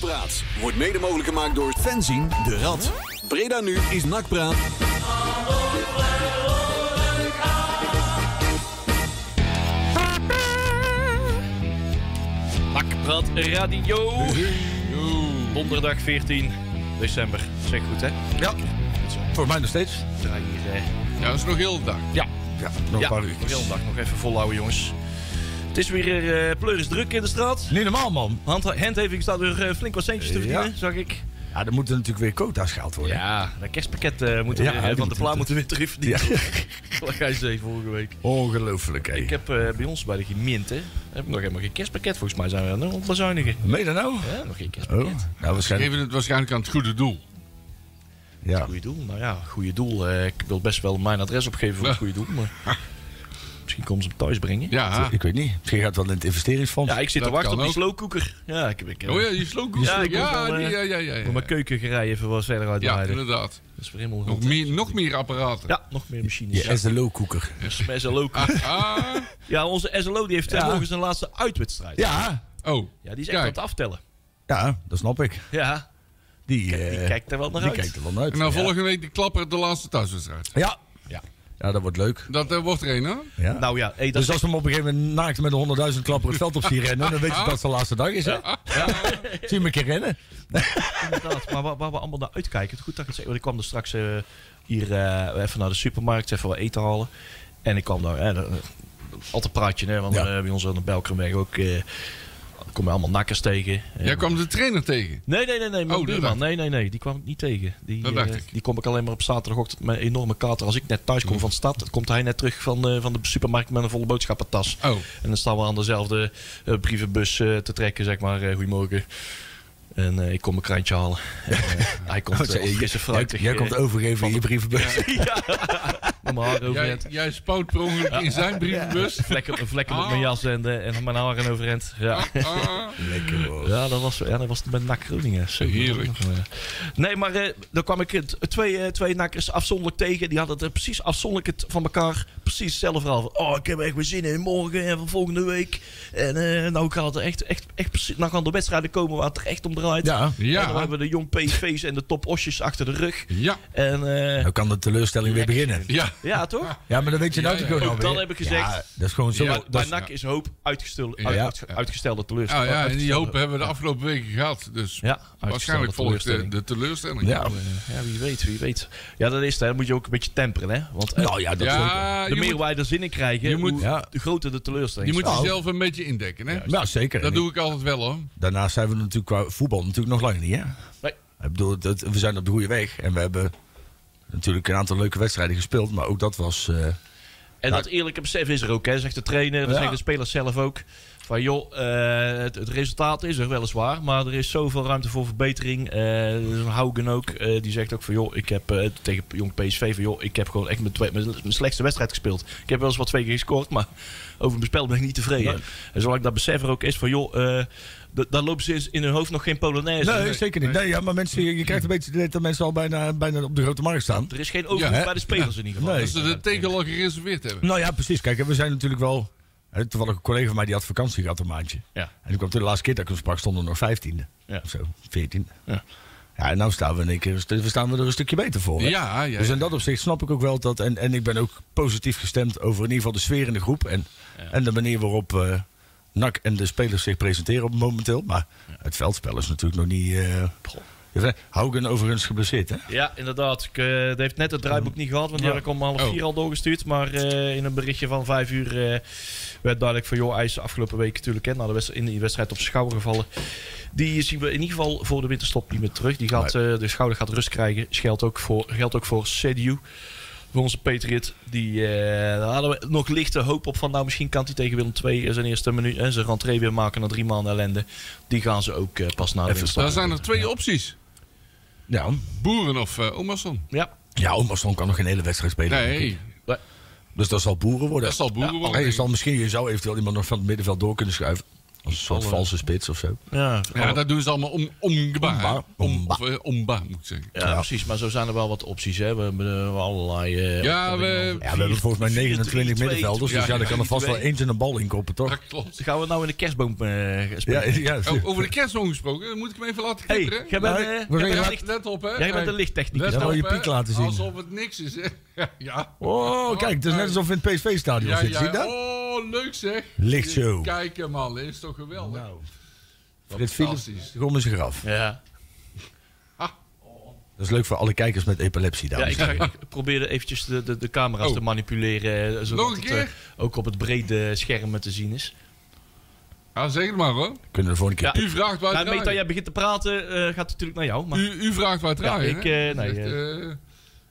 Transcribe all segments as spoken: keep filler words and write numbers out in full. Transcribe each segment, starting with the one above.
Nakpraat wordt mede mogelijk gemaakt door Fenzien de Rad. Breda Nu is Nakpraat. Nakpraat Radio. Donderdag veertien december. Zeg goed, hè? Ja. Voor mij nog steeds. Ja, hier, eh. ja, dat is nog heel de dag. Ja, ja nog ja, een paar uur. Nog heel de dag. Nog even volhouden, jongens. Het is weer uh, pleuris druk in de straat. Niet normaal, man. Handha- handheving staat er uh, flink wat centjes te verdienen, ja. Zag ik. Ja, er moeten natuurlijk weer quota's gehaald worden. Ja, dat kerstpakket uh, moet er ja, weer, ja, van de plaat moeten weer terugverdienen. Wat ga je zeggen vorige week? Ongelooflijk, hè. Ik heb uh, bij ons bij de gemeente heb ik nog helemaal geen kerstpakket. Volgens mij zijn we aan het ontbezuinigen. Meen je dat nou? Ja, nog geen kerstpakket. Oh. Nou, we geven het waarschijnlijk aan het goede doel. Ja. Het goede doel? Nou ja, goede doel. Uh, ik wil best wel mijn adres opgeven voor het goede doel, maar... Misschien komen ze hem thuis brengen. Ja. Ik weet niet. Misschien gaat het wel in het investeringsfonds. Ja, ik zit dat te wachten op ook. Die slowcooker. Ja, ik, ik, oh ja, die slowcooker. Ja, ik ja, ja, ja, ja, ja, ja. Moet mijn keukengerij even wat verder uitbreiden. Ja, inderdaad. Dat is helemaal nog, meer, nog meer apparaten. Ja, nog meer machines. Je ja. S L O-koeker. Ja. S L O-koeker. Ah, ah. Ja, onze S L O die heeft ja. morgen zijn laatste uitwedstrijd. Ja. Oh. Ja, die is echt aan het aftellen. Ja, dat snap ik. Ja. Die, Kijk, die uh, kijkt er wel naar die uit. Kijkt er wel naar uit. En dan ja. volgende week de klapper de laatste thuiswedstrijd. Ja. Ja. Ja, dat wordt leuk. Dat uh, wordt er een, hoor. Ja. Nou, ja, hey, dat dus als we hem op een gegeven moment naakt met honderdduizend klappen het veld op zien rennen, dan weet je dat het de laatste dag is, hè? Ja. Ja. Zie je een keer rennen. Inderdaad, maar waar, waar we allemaal naar uitkijken. Goed dat ik het zeg, want ik kwam er straks uh, hier uh, even naar de supermarkt, even wat eten halen. En ik kwam daar, uh, uh, altijd praatje, hè, want ja. uh, bij ons aan de Belkrenweg ook... Uh, Ik kom allemaal nakkers tegen. Jij kwam de trainer tegen? Nee, nee, nee. nee mijn oh, buurman. Nee, nee, nee. Die kwam ik niet tegen. Die, uh, ik. die kom ik alleen maar op zaterdagochtend met een enorme kater. Als ik net thuis kom mm. van de stad, dan komt hij net terug van, uh, van de supermarkt met een volle boodschappentas. Oh. En dan staan we aan dezelfde uh, brievenbus uh, te trekken, zeg maar. Uh, goedemorgen. En uh, ik kom een kraantje halen. En, uh, hij komt oh, uh, frisse fruitig. Jij, jij komt overgeven van in je brievenbus. Ja. Ja. Mijn jij, jij spouwt per ongeluk ja. in zijn brievenbus. Ja. Vlekken, vlekken ah. op mijn jas en, uh, en mijn haren overeind. Ja. Ah. Lekker hoor. Ja, dat was, ja, dat was met N A C Groningen. Heerlijk. Nee, maar uh, daar kwam ik twee, uh, twee N A C'ers afzonderlijk tegen. Die hadden het uh, precies afzonderlijk van elkaar. Precies hetzelfde verhaal. Oh, ik heb echt weer zin in morgen en van volgende week. En uh, nou gaat het echt, echt, echt precies, nou gaan de wedstrijden komen waar het er echt om draait. Ja, ja. En dan hebben we de Jong P S V's en de Top Ossjes achter de rug. Ja. En, uh, nou kan de teleurstelling weer beginnen. Ja, ja toch? Ja, maar dan weet je nou toch ja, ja. gewoon. Dan heb ik gezegd, ja, dat is gewoon zo. Ja, bij N A C is hoop uitgestelde, ja. uit, uitgestelde teleurstelling. Ja, ja, en die hoop hebben we de afgelopen weken gehad. Dus ja, waarschijnlijk volgt de, de teleurstelling. Ja. Ja, wie weet, wie weet. Ja, dat is het. Dan moet je ook een beetje temperen, hè? Want uh, nou, ja, dat ja, is ook, de meer moet, wij er zin in krijgen, je moet, ja. de groter de teleurstelling. Je moet jezelf een beetje indekken, hè? Ja, zeker. Dat doe ik altijd wel, hoor. Daarnaast zijn we natuurlijk qua voetbal natuurlijk nog lang niet, hè? Nee. Ik bedoel, dat, we zijn op de goede weg. En we hebben natuurlijk een aantal leuke wedstrijden gespeeld. Maar ook dat was... Uh, en nou, dat eerlijke besef is er ook, hè? Zegt de trainer, ja. dat zeggen de spelers zelf ook. Van joh, uh, het, het resultaat is er weliswaar. Maar er is zoveel ruimte voor verbetering. Uh, Haugen ook, uh, die zegt ook van joh, ik heb uh, tegen Jong P S V van joh, ik heb gewoon echt mijn, twee, mijn, mijn slechtste wedstrijd gespeeld. Ik heb wel eens wat twee keer gescoord, maar over mijn spel ben ik niet tevreden. Nee. En zolang dat besef er ook is van joh... Uh, dan lopen ze in hun hoofd nog geen Polonaise. Nee, zeker niet. Nee, ja, maar mensen, je krijgt een beetje het idee dat mensen al bijna, bijna op de grote markt staan. Er is geen overhoed ja, bij de spelers ja. in ieder geval. Nee. Dat ze de tegenal gereserveerd hebben. Nou ja, precies. Kijk, we zijn natuurlijk wel... Toevallig een collega van mij die had vakantie gehad een maandje. Ja. En ik kwam de laatste keer dat ik hem sprak, stonden er nog vijftiende. Ja. Of zo, veertiende. Ja. Ja, en nou staan we in één keer, staan we er een stukje beter voor. Hè? Ja, ja, dus in dat opzicht snap ik ook wel dat... En, en ik ben ook positief gestemd over in ieder geval de sfeer in de groep. En, ja. en de manier waarop... Uh, N A C en de spelers zich presenteren op momenteel. Maar het veldspel is natuurlijk nog niet... Uh, Haugen overigens geblesseerd, hè? Ja, inderdaad. Ik, uh, dat heeft net het draaiboek niet gehad. Want ja. daar heb ik om half vier oh. al doorgestuurd. Maar uh, in een berichtje van vijf uur uh, werd duidelijk van... joh, hij is afgelopen week natuurlijk hè, na de wedst- in die wedstrijd op schouder gevallen. Die zien we in ieder geval voor de winterstop niet meer terug. Die gaat, nee. uh, de schouder gaat rust krijgen. Geldt ook voor, geldt ook voor C D U. Voor onze Patriot, die uh, daar hadden we nog lichte hoop op van... nou, misschien kan hij tegen Willem twee zijn eerste minuut... en zijn rentree weer maken na drie maanden ellende. Die gaan ze ook uh, pas naar de winst. Daar zijn er twee ja. opties. Ja. Boeren of uh, Ómarsson. Ja, ja Ómarsson kan nog geen hele wedstrijd spelen. Nee. nee. Dus dat zal Boeren worden. Dat zal Boeren ja. worden. Hey, je, zal misschien, je zou eventueel iemand nog van het middenveld door kunnen schuiven. Een soort valse spits of zo. Ja, ja, dat doen ze allemaal om, omgba. Omgba. Om, omgba, moet ik zeggen. Ja, ja, precies. Maar zo zijn er wel wat opties, hè. We hebben uh, allerlei... Uh, ja, we, ja, we hebben volgens mij negenentwintig middenvelders. Dus ja, ja, daar kan er vast wel eentje een bal in koppen, toch? Dat klopt. Gaan we nou in de kerstboom uh, spelen? Ja, ja. Over de kerstboom gesproken, dan moet ik hem even laten kitteren. Hey, jij bent, nee, uh, jij bent licht, let op, hè. Jij bent een lichttechnicus. Let op, je piek laten zien. Alsof het niks is, hè. Ja. Oh, kijk. Het is net alsof we in het P S V-stadion zitten. Zie je dat? Oh, leuk zeg. Lichtshow. Kijk, man. Is toch geweldig? Nou. Dit fantastisch. De gom is graf. Ja. Ah. Dat is leuk voor alle kijkers met epilepsie, dames. Ja, ik, ik probeerde eventjes de, de, de camera's oh. te manipuleren. Zodat nog een keer? Het uh, ook op het brede scherm te zien is. Ja, zeg het maar hoor. Kunnen we voor een keer... Ja, u vraagt waar het nou, Meta, jij begint te praten, uh, gaat het natuurlijk naar jou. Maar... U, u vraagt waar het ja, draaien, ik, uh, nee, echt, uh,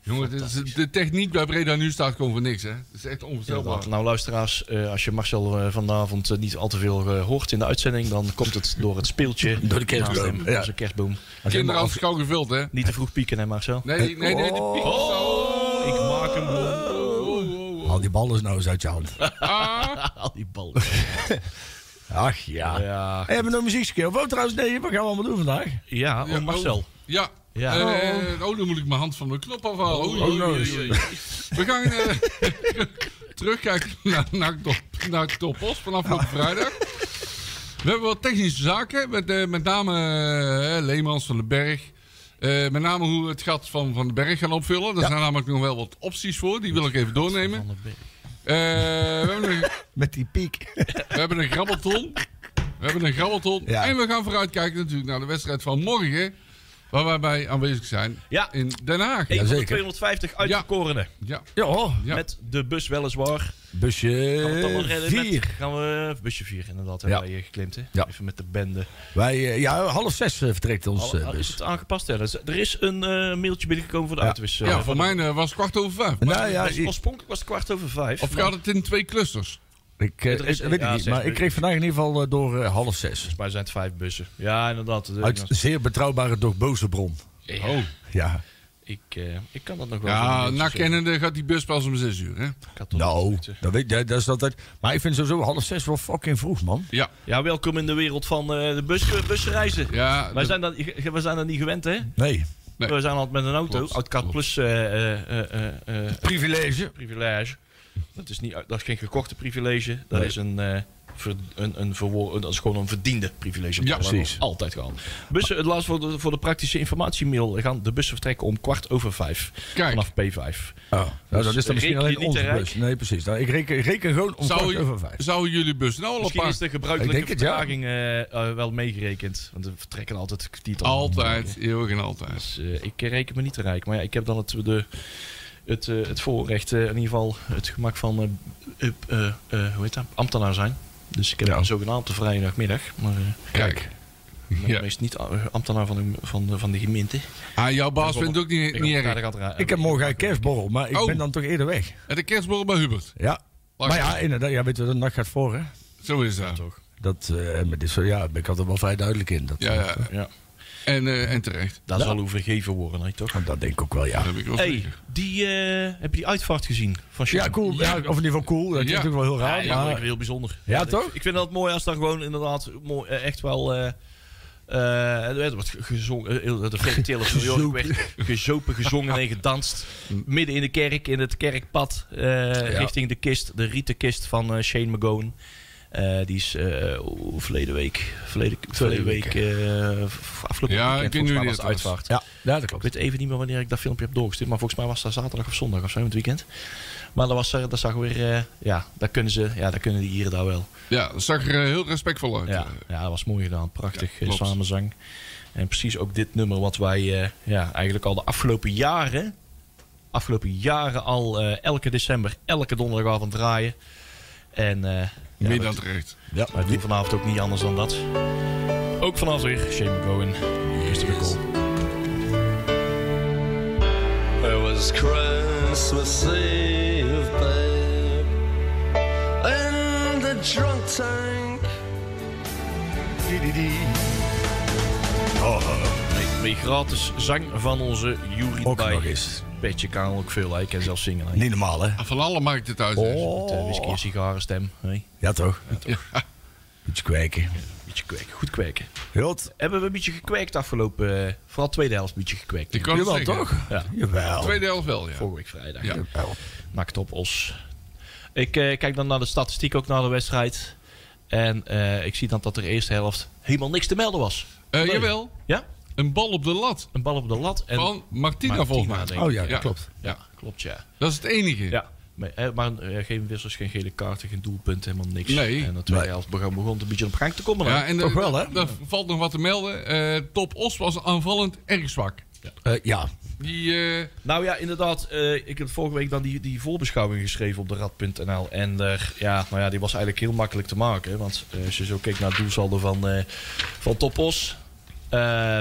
jongen, de techniek bij Breda Nu staat gewoon voor niks, hè? Dat is echt onvoorstelbaar. Ja, nou, luisteraars, uh, als je Marcel uh, vanavond uh, niet al te veel uh, hoort in de uitzending, dan komt het door het speeltje. Door de kerstboom. Ja. Onze kerstboom. Kinderen als gauw gevuld, hè? Niet te vroeg pieken, hè, Marcel? Nee, nee, nee. nee de piek is oh, ik maak hem bloem. Oh, oh, oh. Haal die bal eens nou eens uit je hand. Ah. Haal die bal. Ach ja. ja hey, hebben we nog muziekskill? Wat trouwens, nee, wat gaan we allemaal doen vandaag? Ja, ja Marcel. Oh, ja. Ja. Uh, oh, dan moet ik mijn hand van de knop afhalen. Oh, oh, no. We gaan uh, terugkijken naar, naar, top, naar Top Oss vanaf ja. vrijdag. We hebben wat technische zaken. Met, uh, met name uh, Leemans, Van den Berg. Uh, met name hoe we het gat van Van den Berg gaan opvullen. Daar ja. zijn namelijk nog wel wat opties voor. Die wil ik even doornemen. Uh, we een, met die piek. We hebben een grabbelton. We hebben een grabbelton. Ja. En we gaan vooruitkijken natuurlijk naar de wedstrijd van morgen. Waar wij bij aanwezig zijn ja. in Den Haag. Ja, zeker. tweehonderdvijftig uitverkorenen. Ja. Ja. Ja, ja. Met de bus weliswaar. Busje vier. Gaan we busje vier inderdaad ja. hebben wij geklimd. Hè? Ja. Even met de bende. Wij, ja, half zes vertrekt ons Al, bus. Is het aangepast? Ja. Er is een uh, mailtje binnengekomen voor de ja. uitwissel. Ja, voor mij uh, was het kwart over vijf. Nou, ja, was, oorspronkelijk was het kwart over vijf. Of gaat het in twee clusters? Ik, ja, is, ik weet ja, het niet, maar bussen. Ik kreeg vandaag in ieder geval uh, door uh, half zes. Volgens mij zijn het vijf bussen. Ja, inderdaad. Uit een zeer betrouwbare, doch boze bron. Ja. Oh. Ja. Ik, uh, ik kan dat nog wel. Ja, na kennende gaat die bus pas om zes uur, hè? Nou, dat, weet, dat, dat is altijd... Maar ik vind sowieso half zes wel fucking vroeg, man. Ja, ja, welkom in de wereld van uh, de bus, busreizen. Ja, wij, de... zijn dat, wij zijn dat niet gewend, hè? Nee. nee. We zijn altijd met een auto. Oudkaart plus... Uh, uh, uh, uh, privilege. Privilege. Dat is, niet, dat is geen gekochte privilege. Dat nee. is een, uh, ver, een, een, verwoor, dat is gewoon een verdiende privilege. Ja, precies. Altijd gaan. Bussen, het laatst voor de, voor de praktische informatiemail gaan de bussen vertrekken om kwart over vijf. Kijk. Vanaf P vijf. Oh, nou, dus dat is dan misschien alleen onze bus. Rijk. Nee, precies. Nou, ik reken, reken gewoon om zou kwart je, over vijf. Zouden jullie bus nou al op Misschien paar... is de gebruikelijke vertraging ja. uh, uh, wel meegerekend. Want we vertrekken altijd kwartier. Altijd. Eeuwig en altijd. Dus, uh, ik reken me niet te rijk. Maar ja, ik heb dan het... De, Het, uh, het voorrecht, uh, in ieder geval het gemak van uh, uh, uh, hoe heet dat? ambtenaar zijn. Dus ik heb ja. een zogenaamde vrijdagmiddag. Maar uh, kijk, ik ben ja. meestal niet ambtenaar van de, van de, van de gemeente. Ah, jouw baas vindt ook niet, ik niet erg. Gaat ra- ik heb morgen een kerstborrel, maar ik oh. ben dan toch eerder weg. En de kerstborrel bij Hubert? Ja, Lacht. maar ja, inderdaad. Ja, weet je, de nacht gaat voor, hè? Zo is dat. Ja, toch. Dat, uh, met dit soort, ja, daar ben ik altijd wel vrij duidelijk in. Dat, ja, ja. Uh, ja. En, uh, en terecht. Dat ja. zal hoe vergeven worden, hè, toch? Dat denk ik ook wel, ja. Dat heb ik wel hey, die, uh, heb je die uitvaart gezien? Van ja, cool. Ja. Ja, of in ieder geval cool. Dat ja. is natuurlijk wel heel raar. Ja, maar... ja, heel bijzonder. Ja, ja, toch? Ik vind dat mooi als daar gewoon inderdaad mooi, echt wel... Uh, Uh, er werd gezongen, de vegetele periode werd gezopen, gezongen en gedanst. Midden in de kerk, in het kerkpad, uh, ja. richting de kist, de rieten kist van uh, Shane McGowan. Uh, die is uh, oh, verleden week, verleden, verleden week, uh, afgelopen ja, weekend, volgens mij was het uitvaart. Ja, ja, dat klopt. Ik weet even niet meer wanneer ik dat filmpje heb doorgestuurd, maar volgens mij was dat zaterdag of zondag of zo in het weekend. Maar dat, was, dat zag weer, uh, ja, dat kunnen ze, ja, dat kunnen die hier daar wel. Ja, dat zag er uh, heel respectvol uit. Ja, ja, dat was mooi gedaan. Prachtig ja, samenzang. En precies ook dit nummer wat wij uh, ja, eigenlijk al de afgelopen jaren, afgelopen jaren al uh, elke december, elke donderdagavond draaien. En... Uh, Ja, meer dan terecht. Ja, maar doen vanavond ook niet anders dan dat. Ook vanavond weer Shane McGowan. Eerste recall. It was Christmas Eve, babe. In the drunk tank. Oh, nee, mee gratis zang van onze Yuri Bai. Petje kan ook veel, hè. Ik kan zelf zingen. Hè. Niet normaal, hè? Van alle markten thuis. Oh. Met uh, whisky en sigaren stem. Hè? Ja, toch? Ja, toch. Ja. Beetje kweken. Beetje kweken, goed kweken. Jod. Hebben we een beetje gekweekt afgelopen, uh, vooral tweede helft een beetje gekweekt. Ik kan jawel, toch? Ja. Jawel. Tweede helft wel, ja. Vorige week vrijdag. Ja. N A C Top Oss. Ik uh, kijk dan naar de statistiek, ook naar de wedstrijd. En uh, ik zie dan dat er de eerste helft helemaal niks te melden was. Uh, jawel. Ja? Een bal op de lat. Een bal op de lat. En van Martina, Martina volgens mij. Oh ja, dat ja. klopt. Ja, klopt ja. Dat is het enige. Ja. Maar, maar uh, geen wissels, geen gele kaarten, geen doelpunt, helemaal niks. Nee. En dat tweede helft begon het een beetje op gang te komen. Ja, en toch wel, hè? Er valt nog wat te melden. Uh, Top Oss was aanvallend erg zwak. Ja. Uh, ja. Die, uh... Nou ja, inderdaad. Uh, ik heb vorige week dan die, die voorbeschouwing geschreven op de rad punt n l. En uh, ja, nou ja, die was eigenlijk heel makkelijk te maken. Want uh, als je zo keek naar het doelsaldo van, uh, van Top Oss. Uh,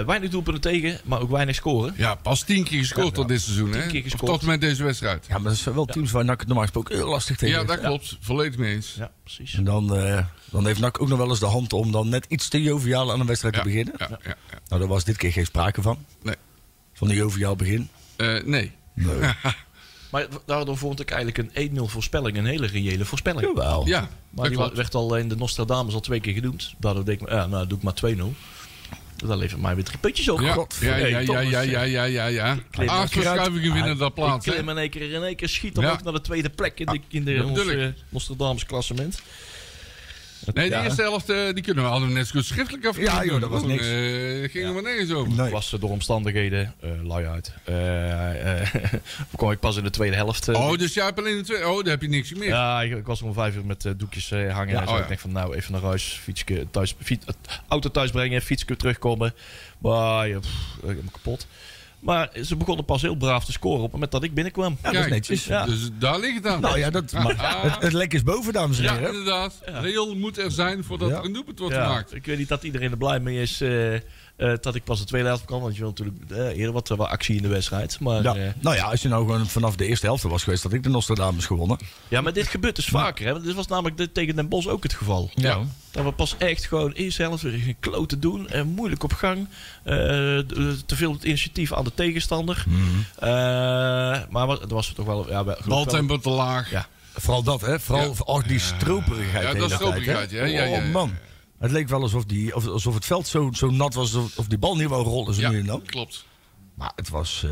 weinig doelpunten tegen, maar ook weinig scoren. Ja, pas tien keer gescoord ja, tot dit seizoen. Tien keer gescoord. Tot met deze wedstrijd. Ja, maar dat zijn wel teams ja. waar N A C normaal gesproken heel lastig tegen is. Ja, dat ja. klopt. Volledig mee eens. Ja, precies. En dan, uh, dan heeft N A C ook nog wel eens de hand om dan net iets te joviaal aan een wedstrijd ja. te beginnen. Ja. Ja. Ja. Ja. Nou, daar was dit keer geen sprake van. Nee. Van een joviaal begin. Uh, nee. Nee. Maar daardoor vond ik eigenlijk een één nul voorspelling een hele reële voorspelling. Jawel. Ja, maar die klopt. Werd al in de Nostradamus al twee keer genoemd. Daardoor denk ik, ah, nou doe ik maar twee nul. Dat levert mij weer drie puntjes op. Ja, ja, ja, ja, ja, ja, ja, ja, ja. Acht verschuivingen winnen dat plaats. Ik klim in één keer in één keer schiet dan ja. ook naar de tweede plek in de, in de, in ons uh, Nostradamus klassement. Nee, de ja. eerste helft uh, die kunnen we hadden net zo goed schriftelijk afgeven. Ja, joh, dat was niks. Uh, ging ja. er maar nergens over. Nee. Was door omstandigheden uh, lui uit. Uh, uh, kwam ik pas in de tweede helft. Uh, oh, dus jij hebt alleen de tweede. Oh, daar heb je niks meer. Ja, ik, ik was om vijf uur met uh, doekjes uh, hangen. Ja, en zo. Oh, ja. Ik denk van, nou, even naar huis, fietsje, thuis, fiets, auto thuis brengen, fietsje terugkomen. Maar uh, pff, ik heb me kapot. Maar ze begonnen pas heel braaf te scoren op het moment dat ik binnenkwam. Ja, dat is netjes. Ja. Dus daar ligt het aan. Nou ja, dat, maar, ah. het, het lek is boven, dames en heren. Ja, inderdaad. Ja. Reëel moet er zijn voordat ja. er een doelpunt wordt ja. gemaakt. Ik weet niet dat iedereen er blij mee is uh, uh, dat ik pas de tweede helft kan. Want je wil natuurlijk uh, eerder wat, uh, wat actie in de wedstrijd. Maar, ja. uh, nou ja, als je nou gewoon vanaf de eerste helft was geweest, had ik de Nostradamus gewonnen. Ja, maar dit gebeurt dus vaker. Hè? Dit was namelijk de, tegen Den Bosch ook het geval. Ja. Ja. Dat we pas echt gewoon eerst zelf weer geen kloten doen. En moeilijk op gang. Uh, te veel het initiatief aan de tegenstander. Mm-hmm. uh, maar dat was toch wel... Ja, baltempo te laag. Ja. Vooral dat, hè? Vooral ja. die stroperigheid. Ja, dat stroperigheid. Ja, ja, ja. Oh man. Het leek wel alsof, die, alsof het veld zo, zo nat was. Of die bal niet wou rollen. Zo ja, nu en dan. Klopt. Maar het was... Uh,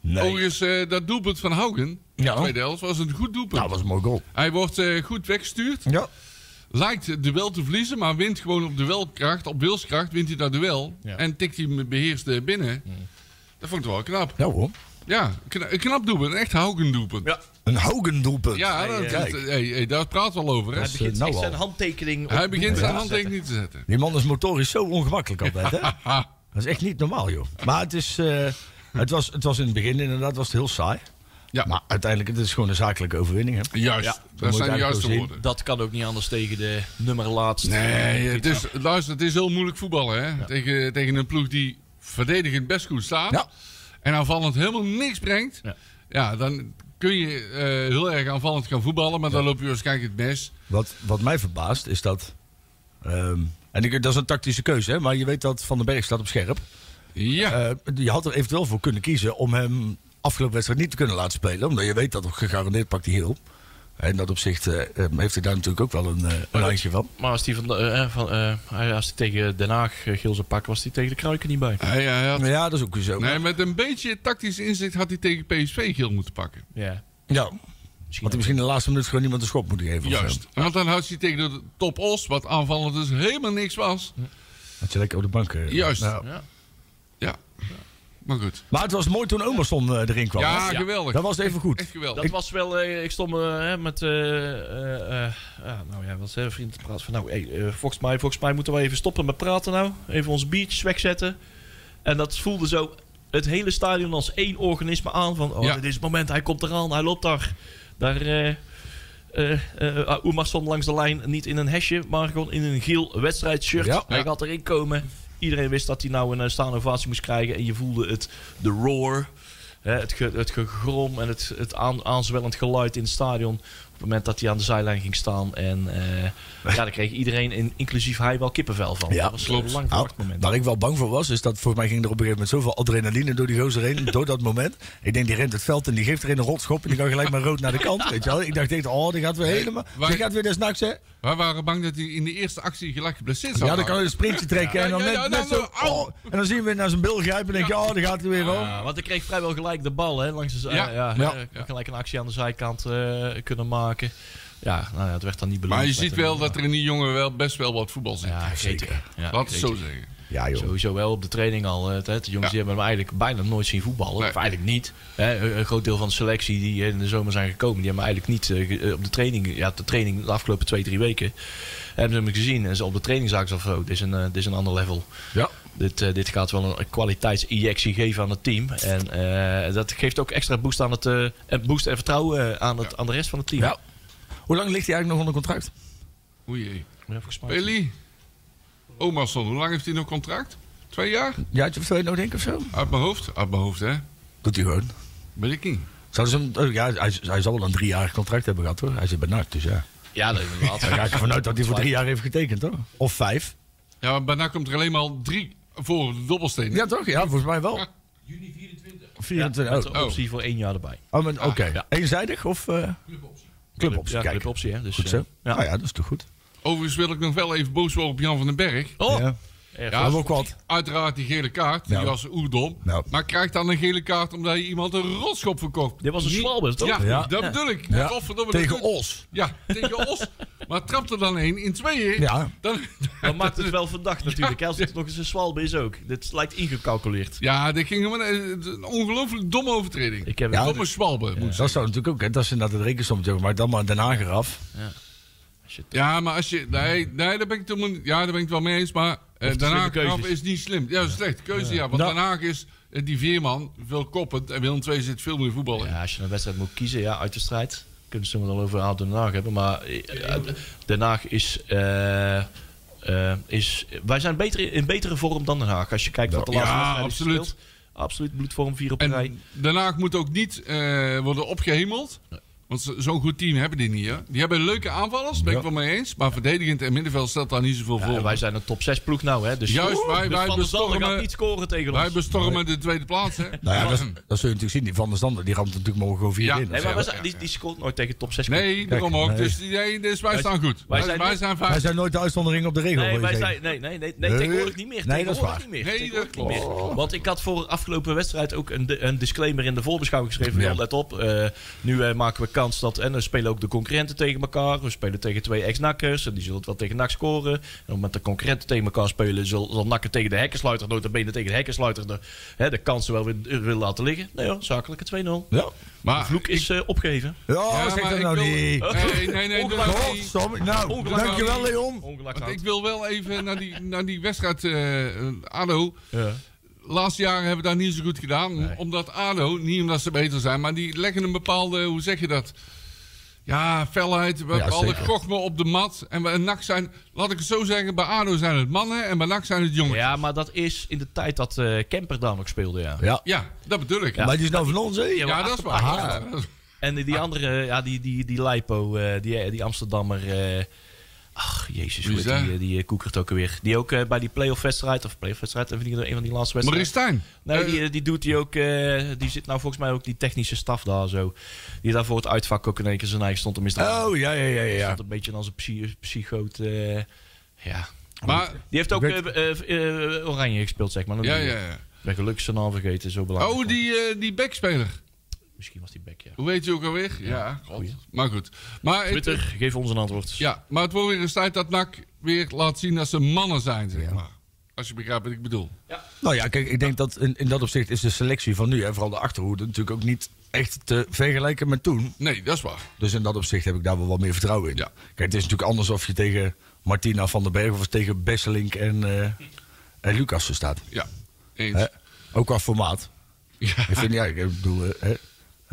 nee. Overigens, uh, dat doelpunt van Haugen. Ja. Tweede helft was een goed doelpunt. Ja, dat was een mooi goal. Hij wordt uh, goed weggestuurd. Ja. Lijkt het duel te verliezen, maar wint gewoon op duelkracht, op wilskracht, wint hij dat duel. Ja. En tikt hij hem beheerst binnen. Mm. Dat vond ik wel knap. Ja hoor. Ja, kna een knap doelpunt. Een echt Haugen doelpunt. Ja. Een Haugen doelpunt. Ja, dat, hey, dat, hey, hey, daar praat wel over. Hè? Hij begint nou zijn handtekening Hij begint zijn handtekening te zetten. Die man is motorisch zo ongemakkelijk altijd. Hè? Dat is echt niet normaal, joh. Maar het, is, uh, het, was, het was in het begin inderdaad was het heel saai. Ja. Maar uiteindelijk, het is gewoon een zakelijke overwinning. Hè? Juist, ja, dat zijn de juiste woorden. Dat kan ook niet anders tegen de nummerlaatste. Nee, het is, luister, het is heel moeilijk voetballen. Hè? Ja. Tegen, tegen een ploeg die verdedigend best goed staat. Ja. En aanvallend helemaal niks brengt. Ja, ja dan kun je uh, heel erg aanvallend gaan voetballen. Maar ja. dan loop je waarschijnlijk het mes. Wat, wat mij verbaast is dat... Um, en ik, dat is een tactische keuze. Hè? Maar je weet dat Van den Berg staat op scherp. Ja. Uh, je had er eventueel voor kunnen kiezen om hem... afgelopen wedstrijd niet te kunnen laten spelen. Omdat je weet dat gegarandeerd pakt hij heel. En in dat opzicht uh, heeft hij daar natuurlijk ook wel een, uh, een lijntje van. Maar als hij uh, uh, tegen Den Haag uh, geel zou pakken, was hij tegen de Kruiken niet bij. Ah, ja, had... ja, dat is ook weer zo. Nee, met een beetje tactisch inzicht had hij tegen P S V geel moeten pakken. Ja. Ja. Want hij misschien in de laatste minuut gewoon niemand een schop moet geven. Juist. Want dan houdt hij tegen de Top Oss, wat aanvallend dus helemaal niks was. Had je lekker op de bank. Uh, Juist. Nou. Ja. Ja. Maar goed. Maar het was mooi toen Ómarsson uh, erin kwam. Ja, ja, geweldig. Dat was even goed. Echt, echt geweldig. Dat ik, was wel... Uh, ik stond uh, met... Uh, uh, uh, nou ja, wat een vriend te praten. Van, nou, hey, uh, volgens, mij, volgens mij moeten we even stoppen met praten nou. Even ons biertjes wegzetten. En dat voelde zo het hele stadion als één organisme aan. Van, oh, ja. dit is het moment. Hij komt eraan. Hij loopt daar. Daar... Uh, Uh, uh, Ómarsson langs de lijn. Niet in een hesje, maar gewoon in een geel wedstrijdshirt. Ja. Hij gaat erin komen. Iedereen wist dat hij nou een staande ovatie moest krijgen. En je voelde het, de roar, hè, het, ge, het gegrom en het, het aan, aanzwellend geluid in het stadion. het moment dat hij aan de zijlijn ging staan. En uh, ja, daar kreeg iedereen, in, inclusief hij, wel kippenvel van. Ja, dat was een lang verwacht moment. Waar ik wel bang voor was, is dat volgens mij ging er op een gegeven moment zoveel adrenaline door die gozer heen. door dat moment. Ik denk, die rent het veld en die geeft er een rotschop. En die gaat gelijk maar rood naar de kant. Weet je wel. Ik dacht, echt, oh, die gaat weer helemaal. Hey, die gaat weer des nachts, hè. Wij waren bang dat hij in de eerste actie gelijk geblesseerd zou. Ja, dan kan hij een sprintje trekken. Ja, en, dan ja, ja, net, net zo, oh, en dan zien we weer naar zijn bil grijpen. En denk je, oh, daar gaat hij weer om. Ja, want hij kreeg vrijwel gelijk de bal, hè. Langs de, uh, ja. Ja, ja. Uh, gelijk een actie aan de zijkant uh, kunnen maken. Ja, nou ja, het werd dan niet beloond. Maar je ziet wel dat er in die jongen wel best wel wat voetbal zit. Ja, zeker. Ja, laat het zo zeggen. Ja, joh. Sowieso wel op de training al. Hè. De jongens die hebben hem eigenlijk bijna nooit zien voetballen. Nee. Of eigenlijk niet. Hè. Een groot deel van de selectie die in de zomer zijn gekomen, die hebben eigenlijk niet uh, op de training, ja, de training de afgelopen twee, drie weken, hebben ze hem gezien. En ze op de training zagen ze van, oh, dit is een, uh, dit is een ander level. Ja. Dit, uh, dit gaat wel een kwaliteitsinjectie geven aan het team. En uh, dat geeft ook extra boost, aan het, uh, boost en vertrouwen aan, het, ja. aan de rest van het team. Ja. Hoe lang ligt hij eigenlijk nog onder contract? Oei. Peli? Ómarsson, hoe lang heeft hij nog contract? Twee jaar? Ja, of twee nou denk ik of zo? Uit mijn hoofd, uit mijn hoofd hè. Doet hij gewoon. Weet ik niet. Zou ze hem, ja, hij, hij zal wel een driejarig contract hebben gehad hoor. Hij zit bij N A C, dus ja. Ja, dat is wel. Dan ga ik ervan uit dat hij voor drie jaar heeft getekend hoor. Of vijf. Ja, maar bij N A C komt er alleen maar drie voor de dobbelsteen. Ja toch? Ja, volgens mij wel. Ja. juni vierentwintig. vierentwintig. Ja, met de optie oh. voor één jaar erbij. Oh, oké. Okay. Ja. Eenzijdig of? Uh... Cluboptie. Cluboptie, ja, kijk. Cluboptie, hè. Dus, goed zo. Ja. Nou ja, dat is toch goed. Overigens wil ik nog wel even boos worden op Jan van den Berg. Oh, ja. Ja, ook wat. Uiteraard die gele kaart, die ja. was oerdom. Ja. Maar krijgt dan een gele kaart omdat je iemand een rotschop verkocht. Dit was een zwalbe, toch? Ja, ja, dat ja. bedoel ik. Ja. Ja. Tegen Os. Ja, tegen Os. Maar trapt er dan één in tweeën. Ja. Dan, dan maakt het wel verdacht natuurlijk. Ja. Als het ja. nog eens een zwalbe is ook. Dit lijkt ingecalculeerd. Ja, dit ging om een, een ongelooflijk domme overtreding. Ik heb een ja, domme zwalbe. Ja. Dat zou natuurlijk ook, hè, dat is inderdaad het rekensommetje. Maar dan maar Den Haag eraf. Ja. Ja, maar als je... Nee, nee daar, ben ik te, ja, daar ben ik het wel mee eens, maar uh, Den Haag af is niet slim. Ja, dat is slecht. Keuze, ja. ja. Want Den Haag is uh, die veerman, veel koppend en Willem twee zit veel meer voetbal in. Ja, als je een wedstrijd moet kiezen, ja, uit de strijd. Kunnen ze het al over Ado Den Haag hebben, maar uh, Den Haag is... Uh, uh, is wij zijn beter, in betere vorm dan Den Haag, als je kijkt ja. wat de laatste ja, wedstrijd absoluut. Is gespeeld. Absoluut, bloedvorm, vier op een rij. Den Haag moet ook niet uh, worden opgehemeld. Nee. Want zo'n goed team hebben die niet, hè? Die hebben leuke aanvallers, daar ben ik wel mee eens. Maar verdedigend en middenveld stelt daar niet zoveel ja, voor. Wij zijn een top zes ploeg nou, hè? Dus juist, oe, wij, dus wij, bestormen, niet scoren tegen ons. wij bestormen de tweede plaats, hè? Nou ja, dat, dat zul je natuurlijk zien. Die Van der Stander, die ramt natuurlijk morgen gewoon vier ja. in. Nee, maar wij zijn, die, die scoort nooit tegen top zes. Nee, daarom ook. Nee. Dus, nee, dus wij, wij staan goed. Wij, wij, zijn, wij, zijn, wij zijn nooit de uitzondering op de regel. Nee, wij zijn, nee, nee, nee, nee, nee, tegenwoordig niet meer. Nee, dat is waar. Nee, dat klopt. Want ik had voor afgelopen wedstrijd ook een disclaimer in de voorbeschouwing geschreven. Let op, nu maken we kans dat, en dan spelen ook de concurrenten tegen elkaar. We spelen tegen twee ex-nakkers en die zullen het wel tegen N A C scoren. En op het moment de concurrenten tegen elkaar spelen, zal N A C tegen de hekkensluiter, nota bene tegen de hekkensluiter, de, hè, de kansen wel weer wil laten liggen. Nee hoor, zakelijke twee nul. Ja. Maar de vloek is uh, opgegeven. Ja, ja zeg dat nou wil... niet. Nee, nee, nee. Sorry. Nou, dankjewel Leon. Want ik wil wel even naar die, naar die wedstrijd, uh, Ado. Ja. Laatste jaren hebben we daar niet zo goed gedaan. Nee. Omdat Ado, niet omdat ze beter zijn, maar die leggen een bepaalde, hoe zeg je dat? Ja, felheid. We hebben ja, alle gochme op de mat. En bij N A C zijn, laat ik het zo zeggen, bij Ado zijn het mannen en bij N A C zijn het jongens. Ja, maar dat is in de tijd dat uh, Kemper daar nog speelde, ja. Ja, ja dat bedoel ik. Ja. Maar die is nou van ons, hè? Ja, ja dat is waar. Ja. En die andere, ja, die, die, die Lipo, uh, die, die Amsterdammer... Uh, Ach, jezus, hoe heet die, die koekert ook alweer. Die ook uh, bij die playoff wedstrijd, of playoff wedstrijd, een van die laatste wedstrijden. Nee, uh, die, die doet die ook, uh, die zit nou volgens mij ook die technische staf daar zo. Die daar voor het uitvak ook in één keer zijn eigen stond te misdragen. Oh, ja, ja, ja. ja. Stond een beetje als een psy psychoot, uh, ja. Maar, die heeft ook uh, uh, uh, oranje gespeeld, zeg maar. Dan ja, ja, ja. Ik ben gelukkig zijn naam vergeten, zo belangrijk. Oh, die, uh, die backspeler. Misschien was die back, ja. Hoe weet je ook alweer? Ja, ja God. Maar goed. Maar Twitter, het, geef ons een antwoord. Ja, maar het wordt weer eens tijd dat N A C weer laat zien dat ze mannen zijn, zeg maar. Ja. Als je begrijpt wat ik bedoel. Ja. Nou ja, kijk, ik denk dat in, in dat opzicht is de selectie van nu, en vooral de achterhoede, natuurlijk ook niet echt te vergelijken met toen. Nee, dat is waar. Dus in dat opzicht heb ik daar wel wat meer vertrouwen in. Ja. Kijk, het is natuurlijk anders of je tegen Martina, Van den Berg of tegen Besselink en, uh, en Lucas staat. Ja, eens. He? Ook qua formaat. Ja. Ik vind, ja, ik bedoel... Uh,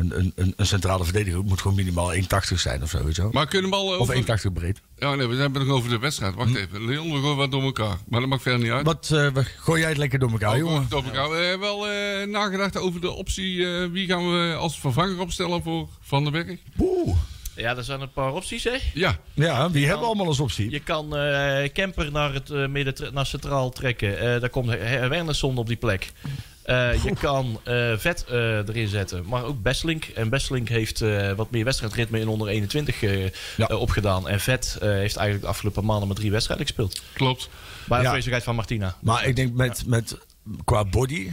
Een, een, een centrale verdediger moet gewoon minimaal één tachtig zijn of zo. Weet je wel. Maar kunnen we al over... Of één tachtig breed. Ja, nee, we zijn nog over de wedstrijd. Wacht hm? even. Leon, we gooien wat door elkaar. Maar dat maakt verder niet uit. Wat, uh, gooi jij het lekker door elkaar, oh, jongen? Door elkaar. We hebben wel uh, nagedacht over de optie. Uh, wie gaan we als vervanger opstellen voor Van den Berg? Boe. Ja, er zijn een paar opties, hè? Ja, ja die je hebben kan, allemaal als optie. Je kan uh, Kemper naar het uh, midden naar centraal trekken. Uh, daar komt Wernersson op die plek. Uh, je kan uh, Vet uh, erin zetten, maar ook Besselink. En Besselink heeft uh, wat meer wedstrijdritme in onder eenentwintig uh, ja. uh, opgedaan. En Vet uh, heeft eigenlijk de afgelopen maanden maar drie wedstrijden gespeeld. Klopt. Bij de ja. afwezigheid van Martina. Maar ik denk met, ja. met qua body...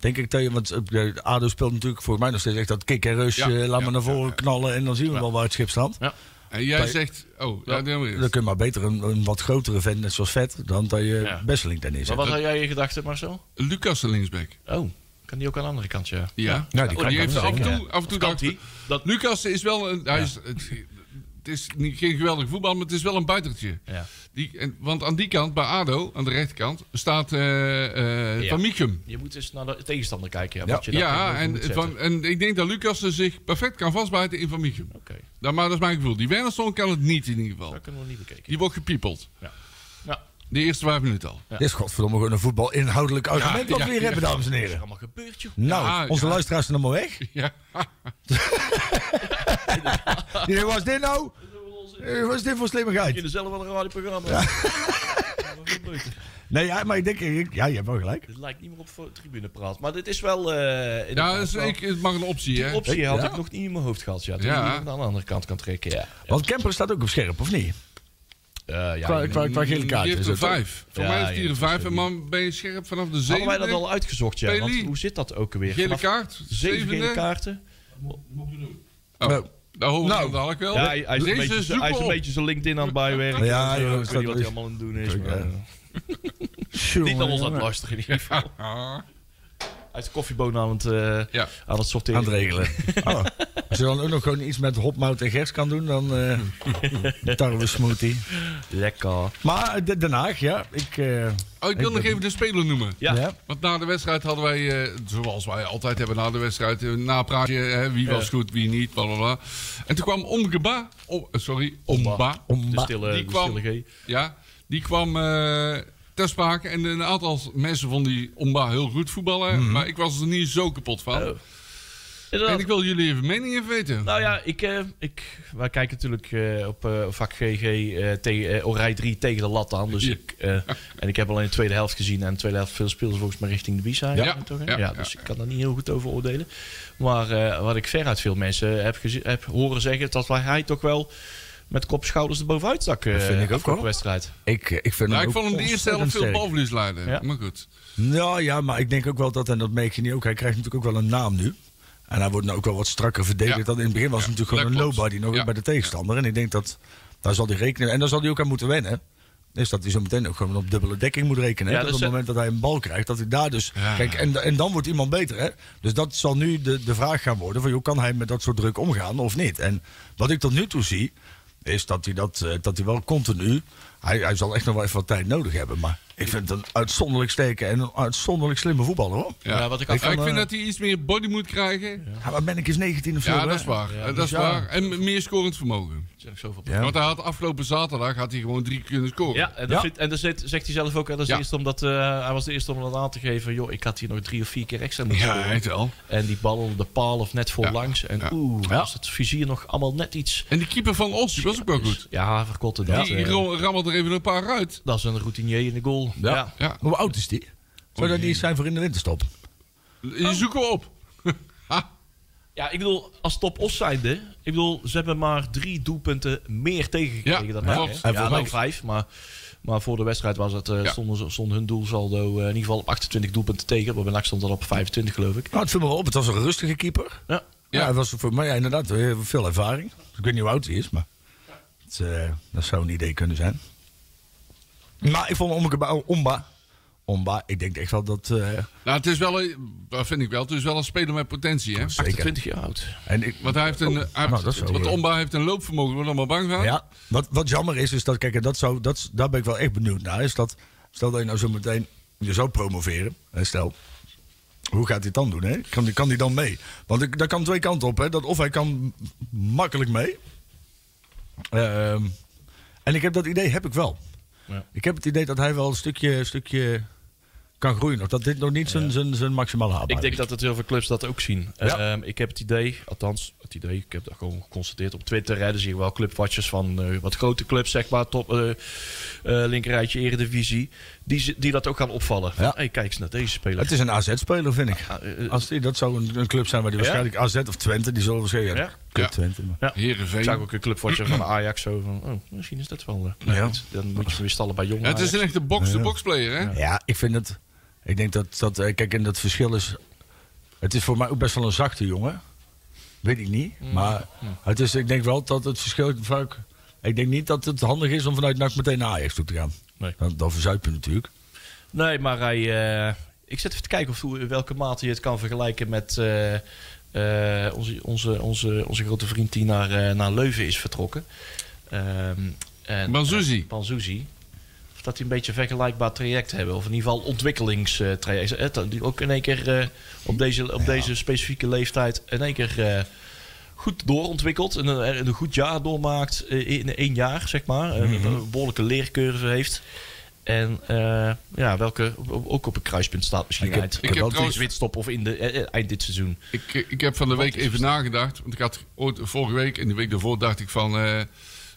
Denk ik dat je, want Ado speelt natuurlijk voor mij nog steeds echt dat kick en rush. Ja, uh, laat ja, me naar voren ja, ja. knallen en dan zien we ja. wel waar het schip staat. Ja. En jij dat zegt, oh, ja, ja, dan kun je maar beter een, een wat grotere vent, net zoals Vet, dan dat je ja. Besselink daar neerzet. Maar wat had jij in gedachten, Marcel? Lucas de linksback. Oh, kan die ook aan de andere kant, ja. Ja, ja die, oh, die heeft af en toe, ja. af en toe dacht hij. Dat... Lucas is wel een. Hij ja. is, het is niet, geen geweldig voetbal, maar het is wel een buitertje. Ja. Die, en, want aan die kant, bij Ado, aan de rechterkant, staat uh, uh, ja. Van Mieghem. Je moet eens naar de tegenstander kijken. Ja, ja. Wat je ja en, van, en ik denk dat Lucas zich perfect kan vastbijten in Van Mieghem. Okay. Dat, maar dat is mijn gevoel. Die Wernersson kan het niet in ieder geval. Dat kunnen we niet bekeken. Die ja. wordt gepiepeld. Ja. Ja. De eerste vijf minuten al. Ja. Dit is godverdomme gewoon een voetbalinhoudelijk argument ja, dat ja, we hier ja, hebben, ja, dames en heren. Wat is allemaal gebeurd, joh? Nou, ja, onze ja. luisteraars zijn allemaal weg. Ja. Wat was dit nou? Wat is dit voor slimmigheid? Jullie zelf wel een radioprogramma. Ja. Nee, ja, maar ik denk, ik, ja, je hebt wel gelijk. Het lijkt niet meer op tribunepraat, maar dit is wel... Uh, ja, dus ik, het mag een optie, die hè? optie ik, had ja. ik nog niet in mijn hoofd gehad, ja. Toen ja. ik aan de andere kant kan trekken, ja. Want Kemper staat ook op scherp, of niet? Uh, ja, qua, qua, qua gele kaart. Die heeft er vijf. Voor ja, mij heeft hij ja, er vijf. En man, ben je scherp vanaf de zevende? Hadden wij dat al uitgezocht, ja. Want hoe zit dat ook weer? Gele kaart, zeven gele kaarten. Wat moet je doen? Oh. Nou, nou, nou wel. Ja, hij, hij is een beetje, hij is een beetje zijn LinkedIn aan het bijwerken. Ja, ja, ik weet niet wat hij allemaal aan het doen is. Kijk, maar, ja. Niet allemaal aan het lastig in ieder geval. Uit de koffiebonen aan het, uh, ja. aan het sorteren. Aan het regelen. Oh. Als je dan ook nog gewoon iets met hopmout en gerst kan doen, dan uh, tarwe smoothie. Lekker. Maar de, Den Haag, ja. Ik, uh, oh, ik wil ik nog even de speler noemen. Ja. Ja. Want na de wedstrijd hadden wij, uh, zoals wij altijd hebben na de wedstrijd, een napraatje. Hè, wie was ja. goed, wie niet, blablabla. En toen kwam Omgba, oh, sorry, Omgba. De stille, die kwam, de stille G. Ja, die kwam... Uh, ter sprake. En een aantal mensen vonden die Omgba heel goed voetballen. Mm-hmm. Maar ik was er niet zo kapot van. Oh. En ik wil jullie even mening even weten. Nou ja, ik, uh, ik, wij kijken natuurlijk uh, op uh, vak G G uh, tegen uh, orij drie tegen de lat aan. Dus ja. ik, uh, en ik heb alleen de tweede helft gezien. En de tweede helft veel speelden volgens mij richting de B-side. Ja. Ja, toch, ja. ja, dus ja. ik kan daar niet heel goed over oordelen. Maar uh, wat ik veruit veel mensen heb, gezi- heb horen zeggen, dat wij hij toch wel... met kop schouders erbovenuit stak uh, vind ik ook wel. Wedstrijd. Ik, ik, vind nou, ik vond hem de eerste helft veel balverlies leiden. Ja. Maar goed. Nou ja, maar ik denk ook wel dat, en dat merk je niet ook, hij krijgt natuurlijk ook wel een naam nu. En hij wordt nou ook wel wat strakker verdedigd ja. dan in het begin was ja. natuurlijk ja. gewoon een nobody nog ja. bij de tegenstander. En ik denk dat, daar zal hij rekenen, en daar zal hij ook aan moeten wennen. Is dat hij zo meteen ook gewoon op dubbele dekking moet rekenen. Ja, dat dus op het moment dat hij een bal krijgt, dat hij daar dus... Ja. Kijk, en, en dan wordt iemand beter, hè. Dus dat zal nu de, de vraag gaan worden van, joh, kan hij met dat soort druk omgaan of niet? En wat ik tot nu toe zie... is dat hij, dat, dat hij wel continu... Hij, hij zal echt nog wel even wat tijd nodig hebben. Maar ik vind het een uitzonderlijk sterke en een uitzonderlijk slimme voetballer, hoor. Ja, ja, wat ik, ik van, vind uh, dat hij iets meer body moet krijgen. Ja, maar ben ik eens negentien of zo. Ja, dat is waar. Ja, dat dus is ja. waar. En meer scorend vermogen. Ja. Want hij had afgelopen zaterdag had hij gewoon drie kunnen scoren. Ja, en dat, ja. Vindt, en dat zegt, zegt hij zelf ook. Dat is ja. de eerste omdat, uh, hij was de eerste om dat aan te geven. Joh, ik had hier nog drie of vier keer extra moeten scoren. Ja, echt wel. En die ballen de paal of net voor ja. langs. En ja. oeh, ja. was het vizier nog allemaal net iets... En die keeper van Oss, die was ook wel goed. Ja, verkotte dat. Die uh, rammelt er even een paar uit. Dat is een routinier in de goal. Ja. Ja. Ja. Hoe oud is die? Zou dat die zijn voor in de winterstop? Je oh. zoeken we op. Ja, ik bedoel, als Top Oss zijnde, ik bedoel, ze hebben maar drie doelpunten meer tegengekregen ja, dan mij. Ja, en ja, nou vijf, maar, maar voor de wedstrijd was het, uh, ja. stonden, stonden hun doelsaldo uh, in ieder geval op achtentwintig doelpunten tegen. Maar bij N A C stond dat op vijfentwintig, geloof ik. Nou, het viel me wel op. Het was een rustige keeper. Ja. Ja, ja, het was voor mij ja, inderdaad veel ervaring. Ik weet niet hoe oud hij is, maar het, uh, dat zou een idee kunnen zijn. Maar ik vond Omgba... Omgba. Omgba, ik denk echt wel dat... Uh... Nou, het is wel een, dat vind ik wel. Het is wel een speler met potentie, hè? Zeker. achtentwintig jaar oud. En ik, want hij heeft een, oh, hij nou, heeft, want Omgba heeft een loopvermogen, we allemaal bang van. Ja, wat, wat jammer is, is dat, kijk, en dat zou, dat, daar ben ik wel echt benieuwd naar. Is dat, stel dat je nou zo meteen je zou promoveren, hè, stel, hoe gaat hij het dan doen, hè? Kan die, kan die dan mee? Want ik, daar kan twee kanten op, hè? Dat, of hij kan makkelijk mee. Uh, en ik heb dat idee, heb ik wel. Ja. Ik heb het idee dat hij wel een stukje... stukje kan groeien. Of dat dit nog niet zijn, zijn, zijn maximale haalbaar is. Ik denk dat het heel veel clubs dat ook zien. Ja. Uh, ik heb het idee, althans het idee, ik heb dat gewoon geconstateerd op Twitter. Hè, dan zie je wel clubwatchers van uh, wat grote clubs, zeg maar, top uh, uh, linkerrijtje Eredivisie. Die, die dat ook gaan opvallen. Ja. Van, hey, kijk eens naar deze speler. Het is een A Z-speler, vind ik. Uh, uh, Als die, dat zou een, een club zijn waar die waarschijnlijk ja? A Z of Twente, die zullen waarschijnlijk... Ja. Ja. Twente, ja. Heerenveen. Ik zag ook een clubwatcher van Ajax zo van, oh, misschien is dat wel... Uh, ja. Dan moet je weer stallen bij Jong. Ja, het is echt een box-to-box player, hè? Ja. Ja, ik vind het... Ik denk dat dat... Kijk, en dat verschil is... Het is voor mij ook best wel een zachte jongen. Weet ik niet. Mm. Maar mm. Het is, ik denk wel dat het verschil... Ik denk niet dat het handig is om vanuit N A C meteen naar Ajax toe te gaan. Nee. Dan, dan verzuip je natuurlijk. Nee, maar hij... Uh, ik zit even te kijken of hoe, in welke mate je het kan vergelijken met... Uh, Uh, onze, onze, onze, onze grote vriend die naar, uh, naar Leuven is vertrokken. Uh, en, Manzouzi. Uh, Manzouzi. Of dat die een beetje een vergelijkbaar traject hebben. Of in ieder geval ontwikkelingstraject. Uh, die ook in één keer uh, op, deze, op ja. deze specifieke leeftijd in één keer uh, goed doorontwikkeld. En een, een goed jaar doormaakt uh, in één jaar, zeg maar. Mm-hmm. uh, een behoorlijke leercurve heeft. En uh, ja, welke ook op een kruispunt staat misschien uit. Ik heb, ik heb trouwens witstop of in de eh, eind dit seizoen. Ik, ik heb van de week even nagedacht. Want ik had ooit, vorige week en die week daarvoor dacht ik van... Uh,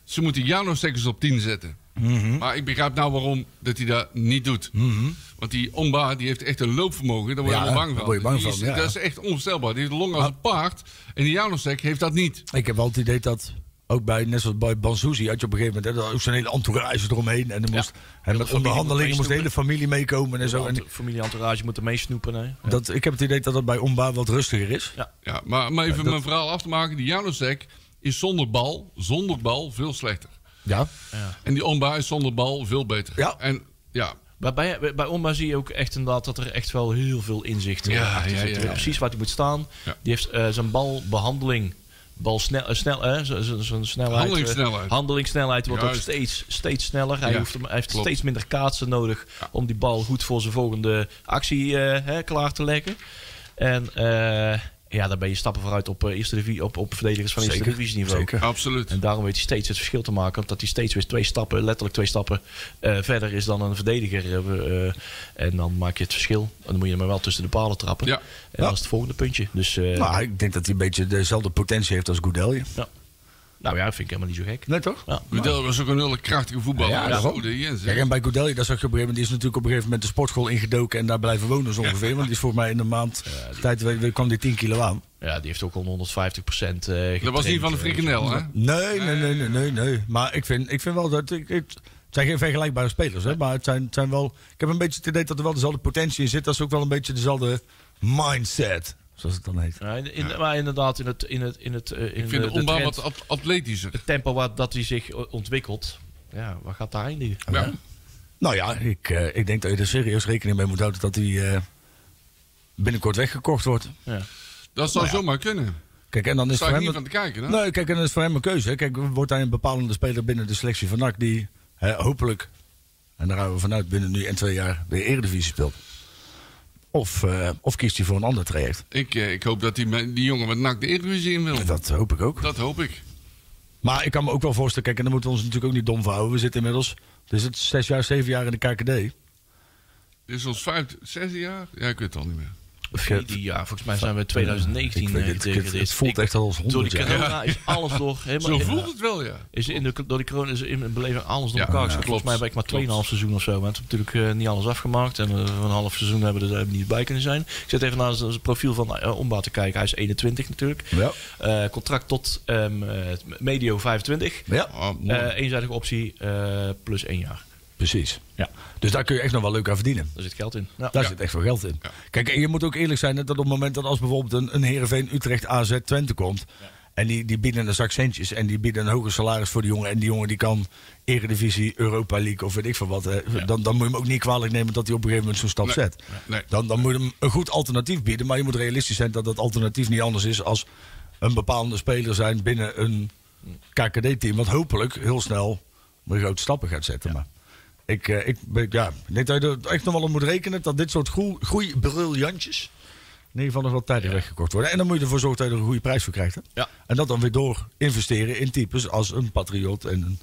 ze moeten Januszek eens op tien zetten. Mm-hmm. Maar ik begrijp nou waarom dat hij dat niet doet. Mm-hmm. Want die Omgba, die heeft echt een loopvermogen. Daar word je ja, bang van. Je bang van is, ja. Dat is echt onvoorstelbaar. Die heeft long als een paard. En die Januszek heeft dat niet. Ik heb wel het idee dat... Ook bij, net zoals bij Banzuzi had je op een gegeven moment... Hè, ook zo'n hele entourage eromheen. En, er moest, ja, en met onderhandelingen moest de hele familie meekomen. En zo. De familie-entourage moet er meesnoepen. Ja. Dat, ik heb het idee dat dat bij Omgba wat rustiger is. Ja, ja maar om even ja, dat... mijn verhaal af te maken. Die Januszek is zonder bal, zonder bal veel slechter. Ja. ja. En die Omgba is zonder bal veel beter. Ja. En, ja. Maar bij, bij Omgba zie je ook echt inderdaad dat er echt wel heel veel inzicht in ja, ja, ja, ja, ja. Precies waar hij moet staan. Ja. Die heeft uh, zijn balbehandeling... Bal snel, uh, snel, uh, z- z- z- snelheid, handelingssnelheid. Uh, handelingssnelheid wordt Juist. ook steeds, steeds sneller. Hij, ja, hoeft hem, hij heeft klopt. steeds minder kaatsen nodig ja. om die bal goed voor zijn volgende actie uh, hè, klaar te leggen. En uh, ja, daar ben je stappen vooruit op, uh, eerste divi- op, op verdedigers van eerste divisieniveau. Zeker, absoluut. En daarom weet hij steeds het verschil te maken. Omdat hij steeds weer twee stappen, letterlijk twee stappen uh, verder is dan een verdediger. Uh, uh, en dan maak je het verschil. En dan moet je hem wel tussen de palen trappen. Ja. En ja. dat is het volgende puntje. Dus, uh, nou, ik denk dat hij een beetje dezelfde potentie heeft als Goudel. Ja. Nou ja, dat vind ik helemaal niet zo gek. Nee, toch? Ja. Goudel was ook een hele krachtige voetballer. Ja, ja, goed, yes, Kijk, en bij Goudel, dat zag je op een gegeven moment... die is natuurlijk op een gegeven moment de sportschool ingedoken... en daar blijven wonen zo ongeveer. Ja. Want die is volgens mij in een maand... Ja, die... tijd kwam die tien kilo aan. Ja, die heeft ook al honderdvijftig procent getraind. Dat was niet van de frikandel, hè? Nee, nee, nee, nee, nee, nee. Maar ik vind, ik vind wel dat... Ik, ik, het zijn geen vergelijkbare spelers, hè? Maar het zijn, het zijn wel... Ik heb een beetje het idee dat er wel dezelfde potentie in zit... als ook wel een beetje dezelfde mindset... Zoals het dan heet. Ja, in, in, ja. Maar inderdaad, in het, in het, in het, uh, in ik vind de, de Omgba trend, wat at- atletischer. Het tempo wat, dat hij zich ontwikkelt, ja, waar gaat daar eindigen? Ja. Ja. Nou ja, ik, uh, ik denk dat je er serieus rekening mee moet houden dat hij uh, binnenkort weggekocht wordt. Ja. Dat zou nou zomaar ja. kunnen. Kijk, en dan is voor hem niet aan te kijken. Dan? Nee, kijk, en dat is voor hem een keuze. Kijk, wordt hij een bepalende speler binnen de selectie van N A C die uh, hopelijk, en daar gaan we vanuit, binnen nu en twee jaar weer Eredivisie speelt. Of, uh, of kiest hij voor een ander traject? Ik, uh, ik hoop dat die, die jongen met N A C de Eredivisie in wil. Ja, dat hoop ik ook. Dat hoop ik. Maar ik kan me ook wel voorstellen... Kijk, en daar moeten we ons natuurlijk ook niet dom verhouden. We zitten inmiddels... Dus het is zes jaar, zeven jaar in de K K D. Dit is ons vijfde, zesde jaar? Ja, ik weet het al niet meer. Vierde jaar. Volgens mij zijn we in twintig negentien. Ik weet het, het, het, het voelt echt al als honderd. Door die corona ja. is alles door. Helemaal, zo voelt het wel, ja. Is in de, door die corona is in mijn beleving alles door ja, elkaar. Ja, klopt. Volgens mij ben ik maar tweeënhalf seizoen of zo. We hebben natuurlijk uh, niet alles afgemaakt. En uh, een half seizoen hebben we er niet bij kunnen zijn. Ik zit even naar het profiel van uh, Omgba te kijken. Hij is eenentwintig natuurlijk. Ja. Uh, contract tot um, uh, medio vijfentwintig. Ja. Uh, eenzijdige optie uh, plus één jaar. Precies. Ja. Dus daar kun je echt nog wel leuk aan verdienen. Daar zit geld in. Ja. Daar ja. zit echt wel geld in. Ja. Kijk, en je moet ook eerlijk zijn dat op het moment dat als bijvoorbeeld een, een Heerenveen, Utrecht, A Z, Twente komt... Ja. en die, die bieden een zak centjes en die bieden een hoger salaris voor die jongen... en die jongen die kan Eredivisie, Europa League of weet ik veel wat... Ja. Dan, dan moet je hem ook niet kwalijk nemen dat hij op een gegeven moment zo'n stap nee. zet. Nee. Nee. Dan, dan moet je hem een goed alternatief bieden, maar je moet realistisch zijn... dat dat alternatief niet anders is als een bepaalde speler zijn binnen een K K D-team... wat hopelijk heel snel grote stappen gaat zetten, ja. maar... Ik, ik, ja, ik denk dat je er echt nog wel op moet rekenen dat dit soort groe, groeibriljantjes in ieder geval nog wel tijdig ja. weggekocht worden. En dan moet je ervoor zorgen dat je er een goede prijs voor krijgt. Hè? Ja. En dat dan weer door investeren in types als een Patriot en een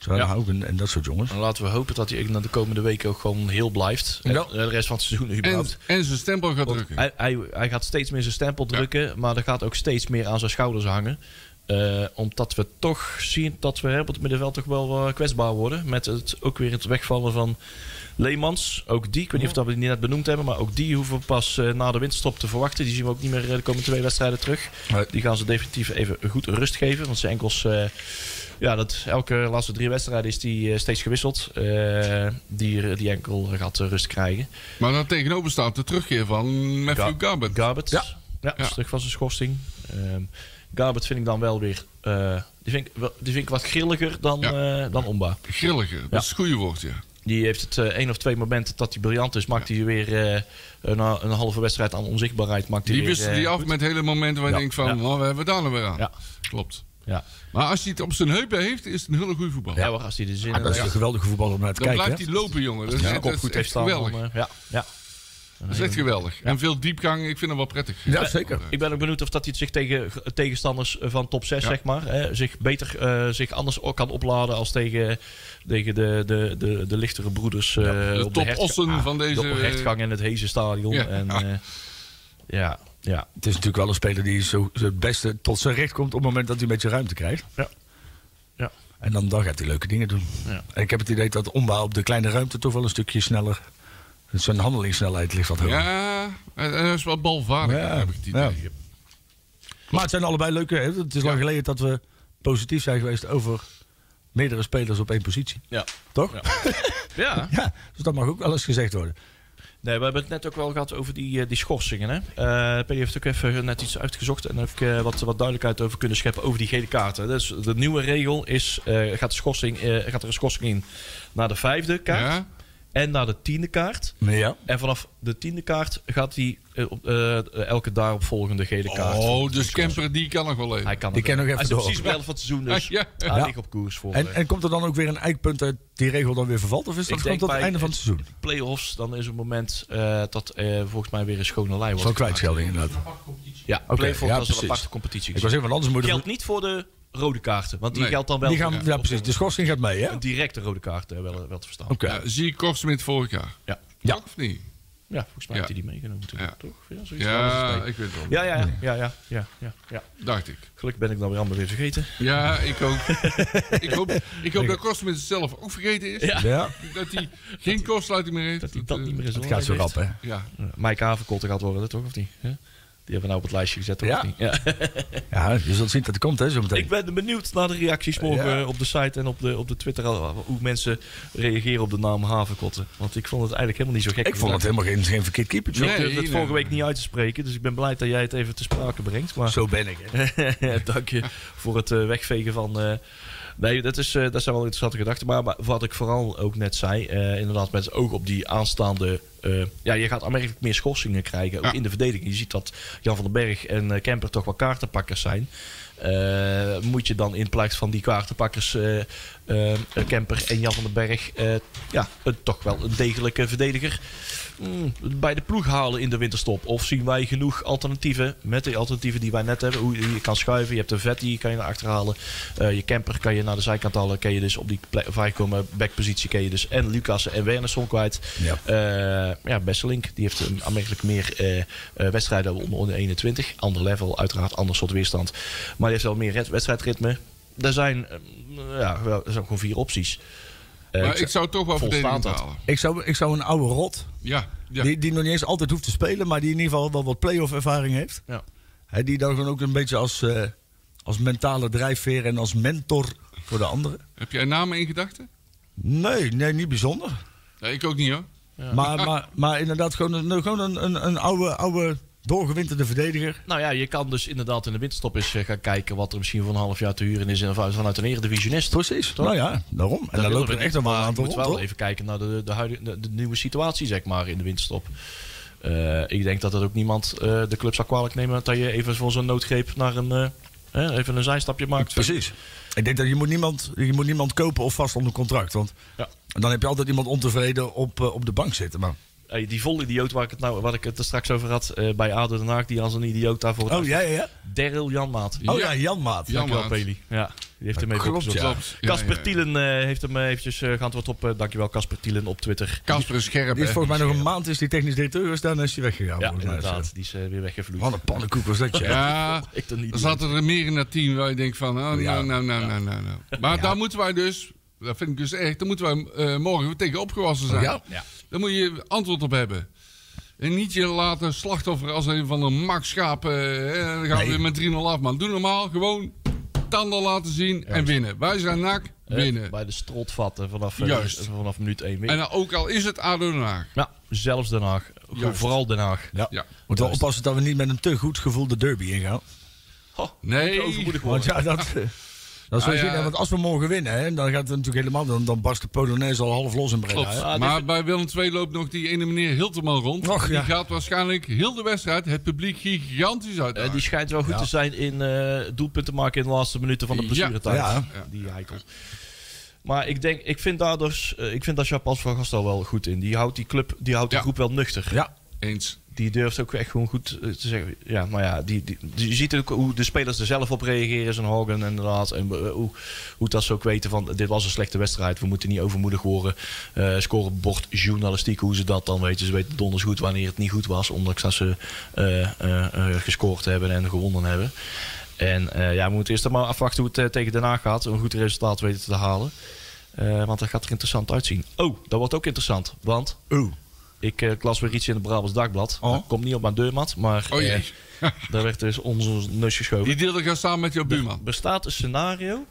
Terwijl ja. Haugen en dat soort jongens. En laten we hopen dat hij de komende weken ook gewoon heel blijft. Ja. En de rest van het seizoen überhaupt. En, en zijn stempel gaat Want drukken. Hij, hij, hij gaat steeds meer zijn stempel ja. drukken. Maar er gaat ook steeds meer aan zijn schouders hangen. Uh, omdat we toch zien dat we op het middenveld toch wel uh, kwetsbaar worden. Met het, ook weer het wegvallen van Leemans. Ook die, ik weet niet oh. of we die net benoemd hebben. Maar ook die hoeven we pas uh, na de winterstop te verwachten. Die zien we ook niet meer de komende twee wedstrijden terug. Nee. Die gaan ze definitief even goed rust geven. Want zijn enkels... Uh, Ja, dat elke laatste drie wedstrijden is die uh, steeds gewisseld. Uh, die, die enkel gaat uh, rust krijgen. Maar dan tegenover staat de terugkeer van Matthew Garbert. Garbert, ja. Ja, ja. Terug van zijn schorsing. Uh, Garbert vind ik dan wel weer... Uh, die, vind ik, die vind ik wat grilliger dan, ja. uh, dan Omgba. Grilliger, dat is het goede woord, ja. Die heeft het uh, één of twee momenten dat hij briljant is. Maakt ja. hij weer uh, een, een halve wedstrijd aan onzichtbaarheid. Maakt die wisselde hij uh, af goed. met hele momenten waar ja. je denkt van... Ja. Oh, we hebben daar nog weer aan. Ja. Klopt. Ja. Maar als hij het op zijn heupen heeft, is het een hele goede voetballer. Ja, als hij de zin ah, dat is een ja. geweldige voetballer om naar te dan kijken. Dan blijft hij lopen, jongen. Dat ja, is, ja, is, is echt geweldig. Dan, uh, ja, ja. Dat is echt geweldig. Ja. En veel diepgang, ik vind hem wel prettig. Ja, zeker. Ik ben ook benieuwd of dat hij zich tegen tegenstanders van top zes, ja. zeg maar, hè, zich beter uh, zich anders kan opladen als tegen, tegen de, de, de, de lichtere broeders. Uh, ja, de top ossen van deze... De rechtgang in het Heese Stadion. Ja. En, uh, ja. Ja, het is natuurlijk wel een speler die zo het beste tot zijn recht komt op het moment dat hij een beetje ruimte krijgt. Ja. Ja. En dan, dan gaat hij leuke dingen doen. Ja. En ik heb het idee dat Omgba op de kleine ruimte toch wel een stukje sneller... Zijn handelingssnelheid ligt wat hoger. Ja, en hij is wel balvaardig, ja. heb ik het idee. Ja. Maar het zijn allebei leuke... Hè? Het is ja. lang geleden dat we positief zijn geweest over... meerdere spelers op één positie. Ja. Toch? Ja. ja. ja. Dus dat mag ook wel eens gezegd worden. Nee, we hebben het net ook wel gehad over die, die schorsingen. Hè? Uh, P D heeft ook even net iets uitgezocht en heb ik uh, wat, wat duidelijkheid over kunnen scheppen over die gele kaarten. Dus de nieuwe regel is, uh, gaat, de schorsing, uh, gaat er een schorsing in naar de vijfde kaart ja. en naar de tiende kaart. Ja. En vanaf de tiende kaart gaat die uh, uh, elke daaropvolgende gele kaart. Oh, dus Kemper die kan nog wel even. Hij kan die nog even. Hij is door. Precies wel van het seizoen, dus ja, ja. hij ja. ligt op koers voor. En, uh, en komt er dan ook weer een eikpunt uit die regel dan weer vervalt? Of is dat gewoon tot het einde van het seizoen? Play-offs, dan is het moment uh, dat uh, volgens mij weer een schone lijn wordt. Zo'n kwijtschelding inderdaad. Ja, okay, play-offs ja, als een aparte competitie. Ik was even, anders moet geldt niet voor de rode kaarten, want die nee. geldt dan wel. Die gaan, ja, precies. De schorsing gaat mee, hè? Een directe rode kaart, uh, wel, wel te verstaan. Oké. Okay. Ja, zie ik Kortsmit vorig jaar. Ja. ja. Of niet? Ja, volgens mij ja. heeft hij die meegenomen toen, ja. toch? Ja, zoiets ja ik weet het wel. Ja, ja, ja, ja, ja, ja, ja, ja. Dacht ik. Gelukkig ben ik dan weer allemaal weer vergeten. Ja, ik ook. ik hoop, ik hoop dat Kortsmit zelf ook vergeten is. Ja. Ja. Dat hij geen kortsluiting meer heeft. Dat hij dat, dat, dat niet meer is. Het gaat zo rap, hè? Ja. Mike Havenkotter gaat worden, toch? Of niet? Ja. Die hebben we nou op het lijstje gezet, ja. of niet? Ja. ja, je zult zien dat het komt, hè, zo meteen. Ik ben benieuwd naar de reacties morgen ja. op de site en op de, op de Twitter. Hoe mensen reageren op de naam Havenkotten. Want ik vond het eigenlijk helemaal niet zo gek. Ik vond het helemaal geen, geen verkeerd keepertje. Nee, ik durfde het nee, vorige nee. week niet uit te spreken. Dus ik ben blij dat jij het even te sprake brengt. Maar... Zo ben ik, hè. Dank je voor het uh, wegvegen van... Uh... Nee, dat, is, uh, dat zijn wel interessante gedachten. Maar, maar wat ik vooral ook net zei... Uh, inderdaad met het oog op die aanstaande... Uh, ja, je gaat aanmerkelijk meer schorsingen krijgen. Ook ja. in de verdediging. Je ziet dat Jan van den Berg en uh, Kemper toch wel kaartenpakkers zijn. Uh, moet je dan in plaats van die kaartenpakkers... Uh, uh, Kemper en Jan van den Berg... Uh, ja, uh, toch wel een degelijke verdediger... Mm, bij de ploeg halen in de winterstop? Of zien wij genoeg alternatieven met de alternatieven die wij net hebben? Hoe je kan schuiven, je hebt een Vet, die kan je naar achter halen. Uh, je Kemper kan je naar de zijkant halen. Kan je dus op die vijfkomen backpositie kan je dus en Lucas en Wernersson kwijt. Ja. Uh, ja, Besselink, die heeft een aanmerkelijk meer uh, uh, wedstrijden onder, onder eenentwintig. Ander level, uiteraard ander soort weerstand. Maar die heeft wel meer wedstrijdritme. Er zijn, uh, ja, wel, er zijn gewoon vier opties. Uh, maar ik, ik zou toch wel verdediging halen. Ik zou, ik zou een oude rot, ja, ja. Die, die nog niet eens altijd hoeft te spelen... maar die in ieder geval wel wat play-off ervaring heeft. Ja. He, die dan ook een beetje als, uh, als mentale drijfveer en als mentor voor de anderen. Heb jij namen in gedachten? Nee, nee, niet bijzonder. Ja, ik ook niet, hoor. Ja. Maar, maar, maar inderdaad gewoon een, gewoon een, een, een oude... oude doorgewinterde verdediger. Nou ja, je kan dus inderdaad in de winterstop eens gaan kijken... wat er misschien voor een half jaar te huren is vanuit een eredivisionist. Precies. Toch? Nou ja, daarom. En daar lopen we echt nog wel een aantal rond. Je moet wel even kijken naar de, de, huidige, de, de nieuwe situatie, zeg maar, in de winterstop. Uh, ik denk dat dat ook niemand uh, de club zou kwalijk nemen... dat je even voor zo'n noodgreep naar een... Uh, He, even een zijstapje maakt. Precies. Ik denk dat je moet niemand, je moet niemand kopen of vast onder contract. Want ja. dan heb je altijd iemand ontevreden op, uh, op de bank zitten. Maar Hey, die vol idioot waar ik het, nou, waar ik het er straks over had uh, bij Ado Den Haag, die als een idioot daarvoor... Oh, ja, ja, ja. Daryl Janmaat. Oh ja, Janmaat. Dankjewel, Peli. Ja, die heeft hem even opgezocht. Casper ja. ja, ja, ja. Thielen uh, heeft hem eventjes uh, geantwoord op... Uh, dankjewel, Casper Thielen op Twitter. Casper is scherp, die is volgens mij nog een maand is die technisch directeur, is dan is hij weggegaan. Ja, inderdaad. Zo. Die is uh, weer weggevloeid. Wat een pannenkoek was dat, ja. ja. Er zaten er meer in dat team waar je denkt van... Oh, nou, nou, nou, nou, nou, nou. Maar ja. daar moeten wij dus... Dat vind ik dus echt. Daar moeten wij uh, morgen tegen opgewassen zijn. Ja. Ja. Daar moet je antwoord op hebben. En niet je laten slachtoffer als een van de makschapen. Uh, en dan gaan nee. we weer met drie nul af, man. Doe normaal. Gewoon tanden laten zien ja, en winnen. Wij zijn N A C. Winnen. Uh, bij de strot vatten vanaf, uh, vanaf minuut één winnen. En dan ook al is het Ado Den Haag. Ja, zelfs Den Haag. Juist. Vooral Den Haag. Ja. Ja. Moeten we oppassen dat we niet met een te goed gevoelde derby ingaan. Oh, nee. Overmoedig worden. Want ja, dat... Dat is ah, ja. Want als we morgen winnen, hè, dan gaat het natuurlijk helemaal... Dan, dan barst de Polonaise al half los in Breda. Ah, maar bij Willem twee loopt nog die ene meneer Hilterman rond. Och, die ja. gaat waarschijnlijk heel de wedstrijd het publiek gigantisch uit. Uh, die schijnt wel goed ja. te zijn in uh, doelpunten maken in de laatste minuten van de blessuretijd. Ja. Ja. Ja. Die heikel. Maar ik denk, ik vind daar dus... Uh, ik vind daar Chapas van Gastel wel goed in. Die houdt die club, die houdt ja. de groep wel nuchter. Ja, eens. Die durft ook echt gewoon goed te zeggen. Ja, maar ja, die, die, die, je ziet ook hoe de spelers er zelf op reageren. Zo'n Haugen inderdaad. En uh, hoe, hoe dat ze ook weten van... Dit was een slechte wedstrijd. We moeten niet overmoedig worden. Uh, scorebord journalistiek. Hoe ze dat dan weten. Ze weten donders goed wanneer het niet goed was. Ondanks dat ze uh, uh, uh, gescoord hebben en gewonnen hebben. En uh, ja, we moeten eerst maar afwachten hoe het uh, tegen Den Haag gaat. Om een goed resultaat weten te halen. Uh, want dat gaat er interessant uitzien. Oh, dat wordt ook interessant. Want... Oh. Ik uh, las weer iets in het Brabants Dagblad. Oh. Dat komt niet op mijn deurmat, maar oh, uh, daar werd dus onze neus geschoven. Die deelde gaan samen met jouw buurman. Er bestaat een scenario.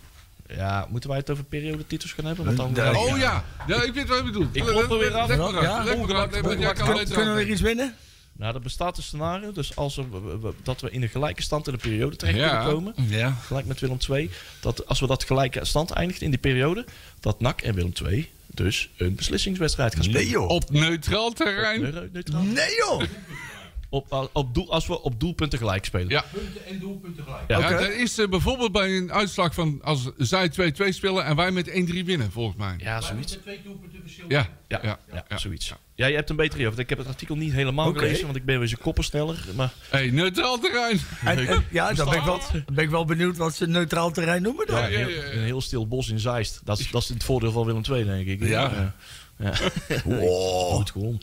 Ja, moeten wij het over periodetitels gaan hebben? Want dan ja. Oh ja. ja, ik weet wat je bedoelt. Ik klop er weer af. Kunnen we weer iets winnen? Nou, er bestaat een scenario. Dus als we, we, dat we in een gelijke stand in de periode terecht ja. kunnen komen. Ja. Gelijk met Willem twee. Dat als we dat gelijke stand eindigt in die periode. Dat N A C en Willem twee... Dus een beslissingswedstrijd gaan spelen. Nee joh. Op neutraal terrein. Op ne neutraal. Nee joh. Op, op doel, als we op doelpunten gelijk spelen. Ja. Punten en doelpunten gelijk. Ja. Okay. Ja, dat is uh, bijvoorbeeld bij een uitslag van als zij twee twee spelen en wij met één drie winnen, volgens mij. Ja, zoiets. Met twee doelpunten verschil. Ja. Ja. Ja. Ja. ja, zoiets. Ja. Ja, je hebt een betere idee. Ik heb het artikel niet helemaal okay. gelezen, want ik ben weer zijn koppensteller. Maar... Hey, neutraal terrein. En, en, ja, dan ben, ik wel, dan ben ik wel benieuwd wat ze neutraal terrein noemen dan. Ja, ja, ja, ja. Een heel stil bos in Zeist. Dat is, dat is het voordeel van Willem twee, denk ik. Ja. ja. Ja. Wow. Goed gewoon.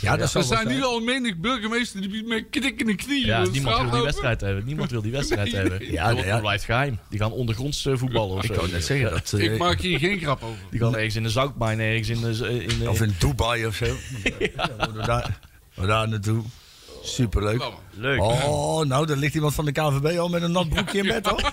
Ja, dat ja. Er zijn nu al menig burgemeester die met knikkende knieën. Ja, niemand wil die wedstrijd hebben. Niemand wil die wedstrijd nee, hebben. Nee. Ja, dat ja. blijft geheim. Die gaan ondergronds uh, voetballen. Of ik kan net zeggen dat. Uh, ik maak hier geen grap over. Die gaan ergens in de zoutmijn, ergens in de. In, in, in... Of in Dubai of zo. ja. ja, daar, daar naartoe. Superleuk. Leuk. Oh, nou, daar ligt iemand van de K V B al met een nat broekje in bed hoor.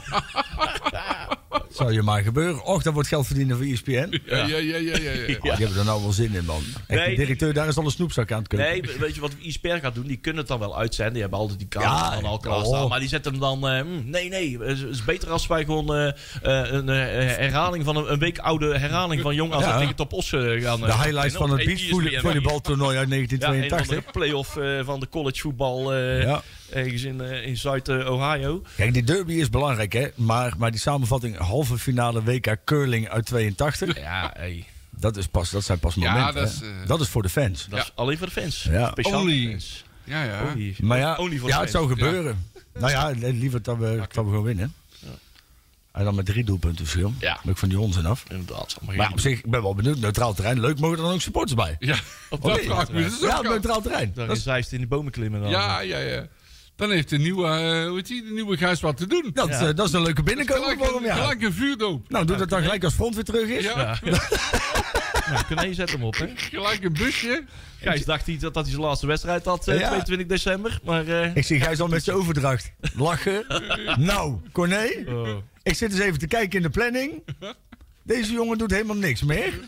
Zou je maar gebeuren. Och, dat wordt geld verdienen voor E S P N. Ja, ja, ja, ja. ja, ja. Oh, die hebben er nou wel zin in, man. Echt, nee, de directeur daar is al een snoepzak aan het kunnen. Nee, weet je wat E S P N gaat doen? Die kunnen het dan wel uitzenden. Die hebben altijd die kaart dan ja, al klaarstaan. Oh. Maar die zetten hem dan... Uh, nee, nee. Het is beter als wij gewoon uh, een herhaling van... Een, een week oude herhaling van Jong Ajax ja. tegen Top Oss uh, gaan... De highlights van het beachvolleybaltoernooi uit negentien tweeëntachtig. Ja, en de play-off uh, van de collegevoetbal... Uh, ja. Ergens in, uh, in Zuid-Ohio. Uh, Kijk, die derby is belangrijk, hè? Maar, maar die samenvatting halve finale W K Curling uit tweeëntachtig. Ja, hey. Dat, is pas, dat zijn pas momenten. Ja, dat, is, uh... dat is voor de fans. Dat ja. is alleen voor de fans. Ja. Speciaal only. Voor de fans. Ja, ja. Only. Maar ja, only voor ja, het zou gebeuren. Ja. Nou ja, liever dat we, dat we gewoon winnen. Ja. En dan met drie doelpunten verschil. Ja. Ben ik van die onzin af. Inderdaad. Maar, maar op zich, ik ben wel benieuwd. Neutraal terrein. Leuk, mogen er dan ook supporters bij? Ja, op oh, nee. dat ja, neutraal terrein. Dan is Zeist in de bomen klimmen. Dan. Ja, ja, ja. Dan heeft de nieuwe, uh, hoe heet die, de nieuwe Gijs wat te doen. Dat, ja. uh, dat is een leuke binnenkomen voor hem, ja. Gelijk een vuurdoop. Nou, doe dat dan gelijk als Front weer terug is. Ja. ja. Nou, Kné, zet hem op, hè. Gelijk een busje. Gijs dacht hij dat hij zijn laatste wedstrijd had, uh, ja. tweeëntwintig december. Maar, uh... ik zie Gijs al met zijn overdracht. Lachen. Nou, Corné. Oh. Ik zit eens even te kijken in de planning. Deze jongen doet helemaal niks meer.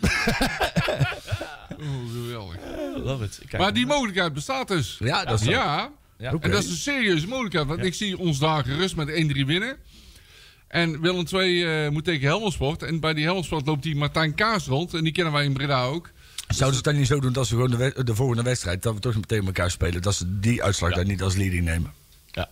Oh, geweldig. Uh, love it. Kijk maar die naar. Mogelijkheid bestaat dus. Ja, dat is ja. ja. Ja, okay. En dat is een serieuze mogelijkheid. Want ja. ik zie ons daar gerust met één drie winnen. En Willem twee uh, moet tegen Helmelsport. En bij die Helmelsport loopt die Martijn Kaas rond. En die kennen wij in Breda ook. Zouden ze het dan niet zo doen dat ze gewoon de, de volgende wedstrijd... dat we toch tegen elkaar spelen. Dat ze die uitslag ja. daar niet als leading nemen. Ja.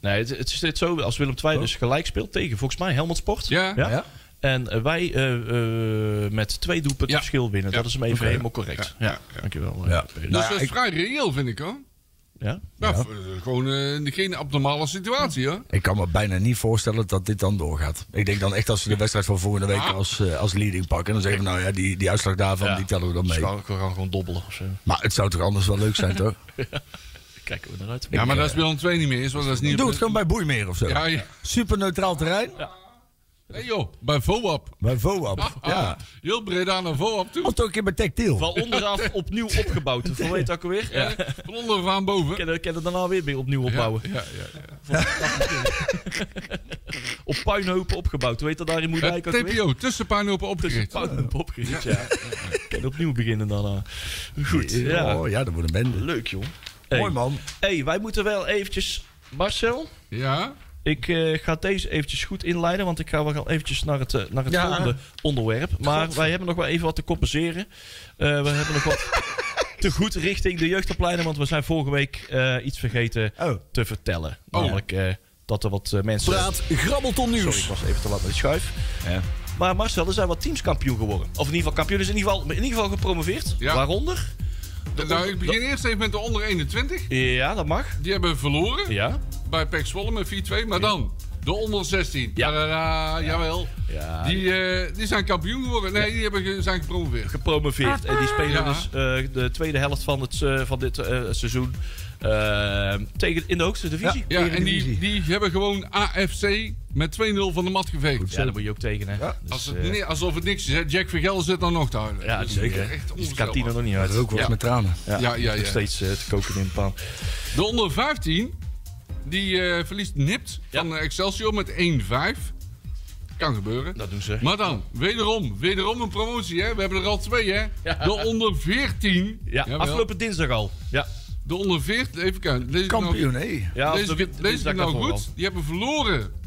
Nee, het, het is dit zo. Als Willem twee oh. dus gelijk speelt tegen volgens mij Helmelsport. Ja. ja. ja. En wij uh, uh, met twee doelpunten ja. verschil winnen. Ja. Dat is hem even okay. helemaal correct. Ja, ja. ja. ja. dankjewel. Ja. Ja. Dat is ik... vrij reëel, vind ik hoor. Ja? Ja, ja. Gewoon uh, geen abnormale situatie, hoor. Ik kan me bijna niet voorstellen dat dit dan doorgaat. Ik denk dan echt als ze de wedstrijd van volgende week als, uh, als leading pakken. En dan zeggen we, nou ja, die, die uitslag daarvan, ja. die tellen we dan mee. We gaan gewoon dobbelen of zo. Maar het zou toch anders wel leuk zijn, toch? Ja. Kijken we eruit. Ja, maar dat is Willem twee niet meer. Is, dat is niet doe het gewoon bij Boeimeer of zo. Ja, ja. Super neutraal terrein. Ja. Hey joh, bij V O A P. Bij V O A P, ah, ah, ja. Heel Breda naar V O A P toe. Of toch een keer bij Tactiel. Van onderaf opnieuw opgebouwd. Hoe weet dat ook alweer? Ja. Ja. Van onderaf aan boven. Kan, kan het daarna weer weer opnieuw opbouwen. Ja, ja, ja. ja. Op puinhopen opgebouwd. Hoe heet dat daar in Moerdijk ook weer? T P O, tussen puinhopen opgericht. Tussen puinhopen opgericht, ja. ja. ja. Kan opnieuw beginnen daarna. Goed. Ja, oh, ja dat wordt een bende. Leuk joh. Hey. Mooi man. Hey, wij moeten wel eventjes... Marcel? Ja? Ik uh, ga deze eventjes goed inleiden, want ik ga wel eventjes naar het, uh, naar het ja. volgende onderwerp. Maar God. wij hebben nog wel even wat te compenseren. Uh, we hebben nog wat te goed richting de jeugdopleiding, want we zijn vorige week uh, iets vergeten oh. te vertellen. Oh. Namelijk uh, dat er wat uh, mensen... Praat Grabbelton Nieuws. Sorry, ik was even te laat met de schuif. Ja. Maar Marcel, er zijn wat teams kampioen geworden. Of in ieder geval kampioen is in ieder geval, in ieder geval gepromoveerd. Ja. Waaronder... De nou, ik begin eerst even met de onder eenentwintig. Ja, dat mag. Die hebben verloren. Ja. Bij P E C Zwolle met vier twee. Maar dan, de onder zestien. Ja. Tadada, jawel. Ja. Die, uh, die zijn kampioen geworden. Nee, ja. die hebben ge zijn gepromoveerd. Gepromoveerd. En die spelen ja. dus uh, de tweede helft van, het, uh, van dit uh, seizoen. Uh, tegen, in de hoogste divisie. Ja, ja en die, die hebben gewoon A F C met twee nul van de mat geveegd. Goed, ja, daar moet je ook tegen, hè. Ja. Dus, Als het, nee, alsof het niks is, hè. Jack Vergel zit dan nog te houden. Ja, dus zeker. Dus Katina nog niet uit. Ook wel ja. met tranen. Ja, ja, ja. ja, ja. Nog steeds uh, te koken in de pan. De onder vijftien, die uh, verliest nipt ja. van Excelsior met één vijf. Kan gebeuren. Dat doen ze. Maar dan, wederom, wederom een promotie, hè. We hebben er al twee, hè. Ja. De onder veertien. Ja, jawel. Afgelopen dinsdag al. Ja. De onder veertien, even kijken. Lees kampioen, hé. Ja, lees ik, lees ik nou goed? Al. Die hebben verloren.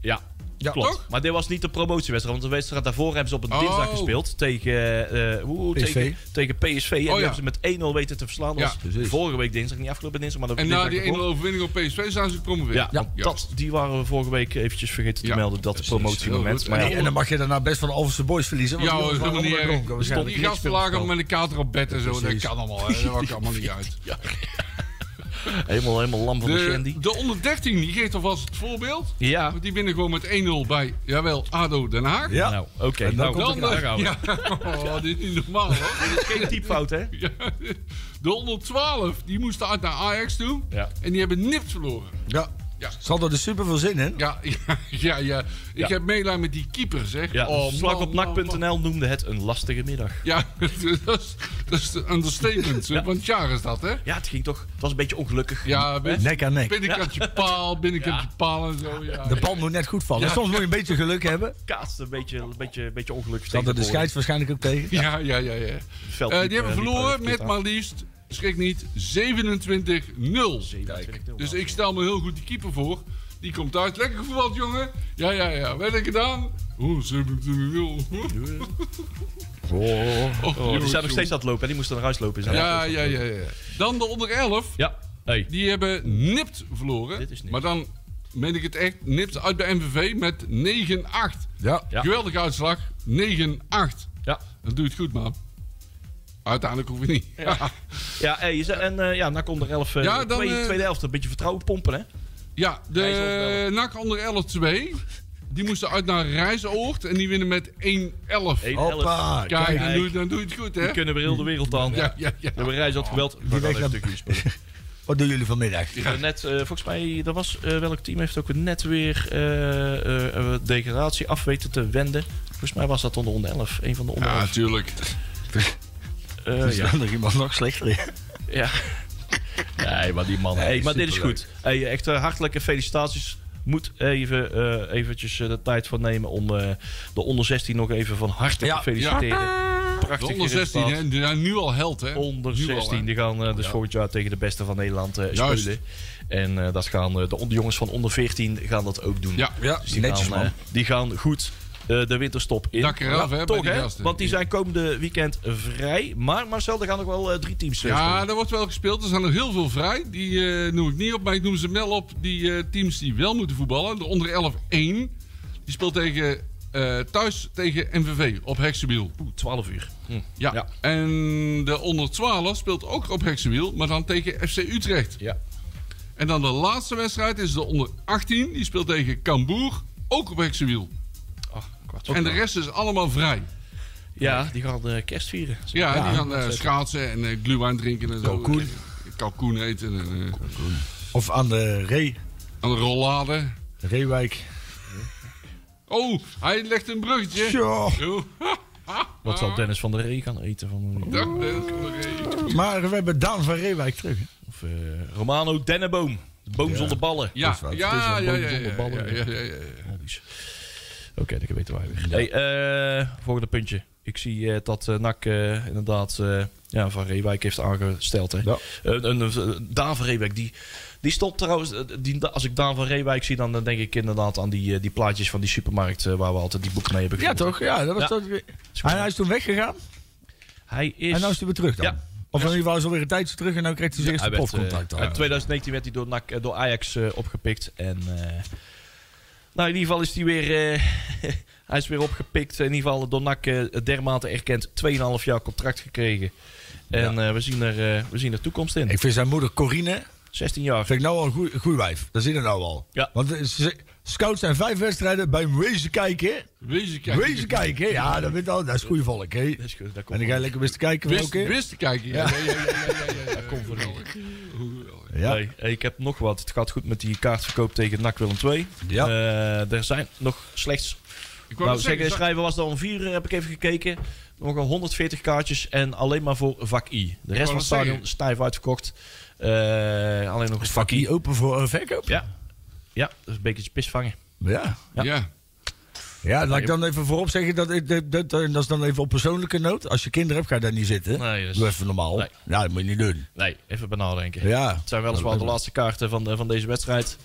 Ja, ja klopt. Toch? Maar dit was niet de promotiewedstrijd. Want de wedstrijd daarvoor hebben ze op een oh. dinsdag gespeeld. Tegen, uh, woe, P S V. tegen, tegen P S V. En oh, ja. die hebben ze met één nul weten te verslaan. Ja. Dus vorige week dinsdag, niet afgelopen dinsdag. Maar en na die één nul overwinning op P S V zijn ze gepromoveerd. Ja, ja. Dat, die waren we vorige week eventjes vergeten te ja. melden. Dat, dat de promotiemoment. Maar en, ja. en dan mag je daarna best van de Alphense Boys verliezen. Want ja, dat is helemaal niet erg. Die gasten lagen met een kater op bed en zo. Dat kan allemaal. Dat maakt allemaal niet uit. Helemaal, helemaal lam van de, de Shandy. De onder dertien, die geeft alvast het voorbeeld. Ja. Want die winnen gewoon met één nul bij, jawel, Ado Den Haag. Ja. Nou, oké. Okay. Nou, dan komt het aan. Ja. Oh, dit is niet normaal, hoor. Dit is geen typfout, hè? Ja. De onder twaalf, die moesten uit naar Ajax toe. Ja. En die hebben nipt verloren. Ja. Ja. Ze hadden er super veel zin in. Ja, ja, ja, ja. Ik ja. heb meelijn met die keeper, zeg. Ja, oh, Slak op N A C punt N L noemde het een lastige middag. Ja, dat is, dat is een understatement. Ja. Want jaar is dat, hè? Ja, het ging toch... Het was een beetje ongelukkig. Ja, beetje, nek aan nek. Binnenkantje ja. paal, binnenkantje ja. paal en zo. Ja. De bal moet net goed vallen. Ja. Soms moet je een beetje geluk hebben. Kaatst een beetje, een beetje, een beetje ongelukkig. Dat er de scheids waarschijnlijk ook tegen. Ja, ja, ja. ja, ja. Veld, uh, die hebben uh, verloren met maar liefst... Schrik niet, zevenentwintig nul. zevenentwintig nul Dus ik stel me heel goed die keeper voor. Die komt uit. Lekker gevoetbald, jongen. Ja, ja, ja. Wat heb ik gedaan? Oh, zevenentwintig nul. Oh, oh, die zijn nog steeds aan het lopen. Hè? Die moesten naar huis lopen. Ja, ja, ja, ja, ja. Dan de onder elf. Ja. Hey. Die hebben nipt verloren. Dit is nipt. Maar dan... meen ik het echt, nipt uit bij M V V met negen acht. Ja. ja. Geweldige uitslag. negen acht. Ja. Dat doe het goed, man. Uiteindelijk hoef je niet. Ja, ja hey, en uh, ja, N A C onder elf, uh, ja, dan, twee, uh, tweede helft. Een beetje vertrouwen pompen, hè? Ja, de N A C onder elf twee. Die moesten uit naar Rijsoord en die winnen met één elf. Hoppa! Kijk, kijk. Dan, doe, dan doe je het goed, hè? Die kunnen weer heel de wereld aan. Ja, ja, ja. We hebben Rijsoord geweld. Oh, die weg natuurlijk spelen. Wat doen jullie vanmiddag? Ja. Uh, net, uh, volgens mij, dat was, uh, welk team heeft ook net weer uh, uh, degradatie af weten te wenden. Volgens mij was dat onder onder elf. Een van de onder elf. Ja, natuurlijk. Uh, dus ja, dan er iemand nog slechter in. Ja. Nee, maar die man... Hey, hey, maar dit is goed. Hey, echt uh, hartelijke felicitaties. Moet even uh, eventjes uh, de tijd voor nemen om uh, de onder zestien nog even van harte ja. te feliciteren. Ja. Prachtig. De onder zestien, hè, die zijn nu al held, hè? Onder nu zestien, al, die gaan uh, dus ja. volgend jaar tegen de beste van Nederland uh, spelen. En uh, dat gaan uh, de jongens van onder veertien gaan dat ook doen. Ja, ja. Dus die netjes gaan, man. Uh, die gaan goed... de winterstop in. Dak eraf, hè? Toch, hè? Want die zijn komende weekend vrij. Maar Marcel, er gaan nog wel uh, drie teams spelen. Ja, er wordt wel gespeeld. Er zijn nog heel veel vrij. Die uh, noem ik niet op, maar ik noem ze wel op. Die uh, teams die wel moeten voetballen. De onder elf één. Die speelt tegen Uh, thuis tegen M V V op Heksenwiel. Oeh, twaalf uur. Hm. Ja. ja. En de onder twaalf speelt ook op Heksenwiel, maar dan tegen F C Utrecht. Ja. En dan de laatste wedstrijd is de onder achttien. Die speelt tegen Cambuur, ook op Heksenwiel. Ach, kwart. En de rest is allemaal vrij. Ja, die gaan uh, kerst vieren. Ja, ja, die gaan uh, schaatsen en uh, gluwijn drinken en zo. Kalkoen. Kalkoen eten. En, uh, Kalkoen. Of aan de ree. Aan de rollade. Reewijk. Oh, hij legt een bruggetje. Tjoh. Wat zal Dennis van der Ree gaan eten? Van de... Dag Dennis van der Ree. Maar we hebben Daan van Reewijk terug. Of uh, Romano Denneboom. De boom ja. zonder ballen. Ja, ja, ja, ja, ja, ja, ja, ja, ja, ja. Oké, okay, dat weten wij weer. Hey, uh, volgende puntje. Ik zie uh, dat uh, N A C uh, inderdaad uh, ja, Van Reewijk heeft aangesteld. Hè? Ja. Uh, uh, uh, Daan van Reewijk, die, die stopt trouwens. Uh, die, als ik Daan van Reewijk zie, dan, dan denk ik inderdaad aan die, uh, die plaatjes van die supermarkt uh, waar we altijd die boeken mee hebben gegeven. Ja, toch? Ja, dat was ja. Toch... Hij is toen weggegaan. Hij is... En nu is hij weer terug dan? Ja. Of in ieder geval is alweer een tijdje terug en dan kreeg hij zijn ja, eerste profcontract. In uh, twintig negentien werd hij door, N A C, door Ajax uh, opgepikt en... Uh, Nou, in ieder geval is hij weer, uh, hij is weer opgepikt. In ieder geval door N A C uh, dermate erkend. tweeënhalf jaar contract gekregen. En ja. uh, we, zien er, uh, we zien er toekomst in. Ik vind zijn moeder Corine... zestien jaar. Vind ik nou al een goeie, goeie wijf. Dat zit er nou al. Ja. Want ze, scouts zijn vijf wedstrijden bij Wezen kijken. Wezen kijken. Wezen kijken. Ja, dat, al, dat is goede volk. Hè? Dat is goed, dat komt en dan ga je lekker wist te kijken. Wist, wist te kijken. Ja, ja, ja, ja, ja, ja. Dat komt voor ja. Nee, ik heb nog wat. Het gaat goed met die kaartverkoop tegen N A C Willem twee. Ja. Uh, er zijn nog slechts... Ik nou, zeggen, zeggen, schrijven was er om vier uur, heb ik even gekeken. Nog al honderdveertig kaartjes en alleen maar voor vak I. De rest van het stadion stijf uitverkocht. Uh, alleen nog is vak I open voor uh, verkoop? Ja. Ja, dat is een beetje pisvangen. Ja. Ja. ja. Ja, laat ik dan even voorop zeggen, dat, dat, dat, dat is dan even op persoonlijke noot. Als je kinderen hebt, ga je daar niet zitten. Nee, dus... Doe even normaal. Nee. Ja, dat moet je niet doen. Nee, even banaal denken. Ja. Het zijn weliswaar de laatste kaarten van, de, van deze wedstrijd.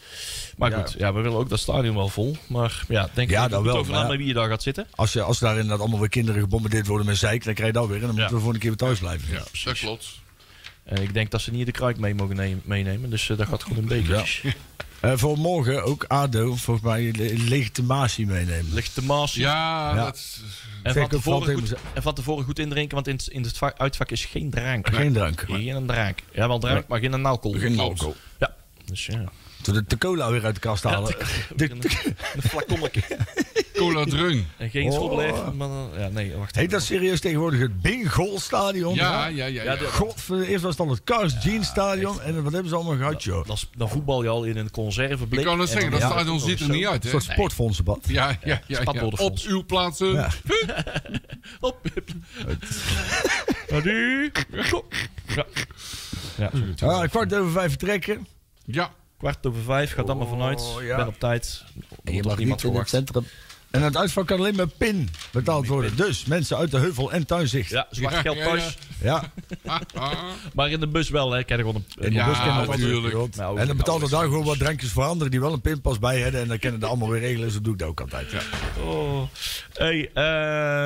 Maar ja. goed, ja, we willen ook dat stadion wel vol. Maar ja, denk ja, ik dat wel, over aan bij wie je daar gaat zitten. Als, je, als daar inderdaad allemaal weer kinderen gebombardeerd worden met zeik, dan krijg je dat weer. En dan ja. moeten we voor een keer weer thuis blijven. Ja, ja dat klopt. En ik denk dat ze niet de kruik mee mogen nemen, meenemen. Dus uh, dat gaat goed een beetje. Ja. Uh, voor morgen ook Ado, volgens mij, le legitimatie meenemen. Legitimatie. Ja, ja. Dat... En, van tevoren goed, en van tevoren goed indrinken, want in het, in het vak, uitvak is geen drank. Geen nee. drank. Geen nee. drank. Ja, wel drank, nee. maar geen alcohol. Geen alcohol. Ja. Dus ja. Toen de, de cola weer uit de kast halen. Ja, de, de, de, de, een flaconnetje. Cola drun. En geen oh. schobbelen. Maar, ja, nee, wacht. Heet dat serieus tegenwoordig het Bingolstadion? Ja, ja, ja. ja, ja. God, eerst was het dan het Cars ja, Jeans Stadion. En wat hebben ze allemaal gehad, joh? Dan, dan voetbal je al in een conserveblik. Ik kan het zeggen, dat ja, stadion ziet er niet uit. Een soort sportfondsenbad. Ja, ja, ja. ja, ja, ja. Op uw plaatsen. Ja. Op. Adieu. Ja. Ja, ah, kwart over vijf vertrekken. Ja. Kwart over vijf, gaat allemaal vanuit. Oh, ja. Ben op tijd. En je mag niet in het centrum. En het uitvak kan alleen met pin betaald worden. Dus mensen uit de Heuvel en Tuinzicht. Ja, zwart geld thuis. Ja. ja. Maar in de bus wel, hè? Kijk gewoon een. In de ja, bus kan natuurlijk. Nou, en dan betaalt er daar gewoon wat drankjes voor anderen die wel een pinpas bij hebben. En dan kennen dat allemaal weer regelen. Dus dat doe ik dat ook altijd. Ja. Oh. Hey,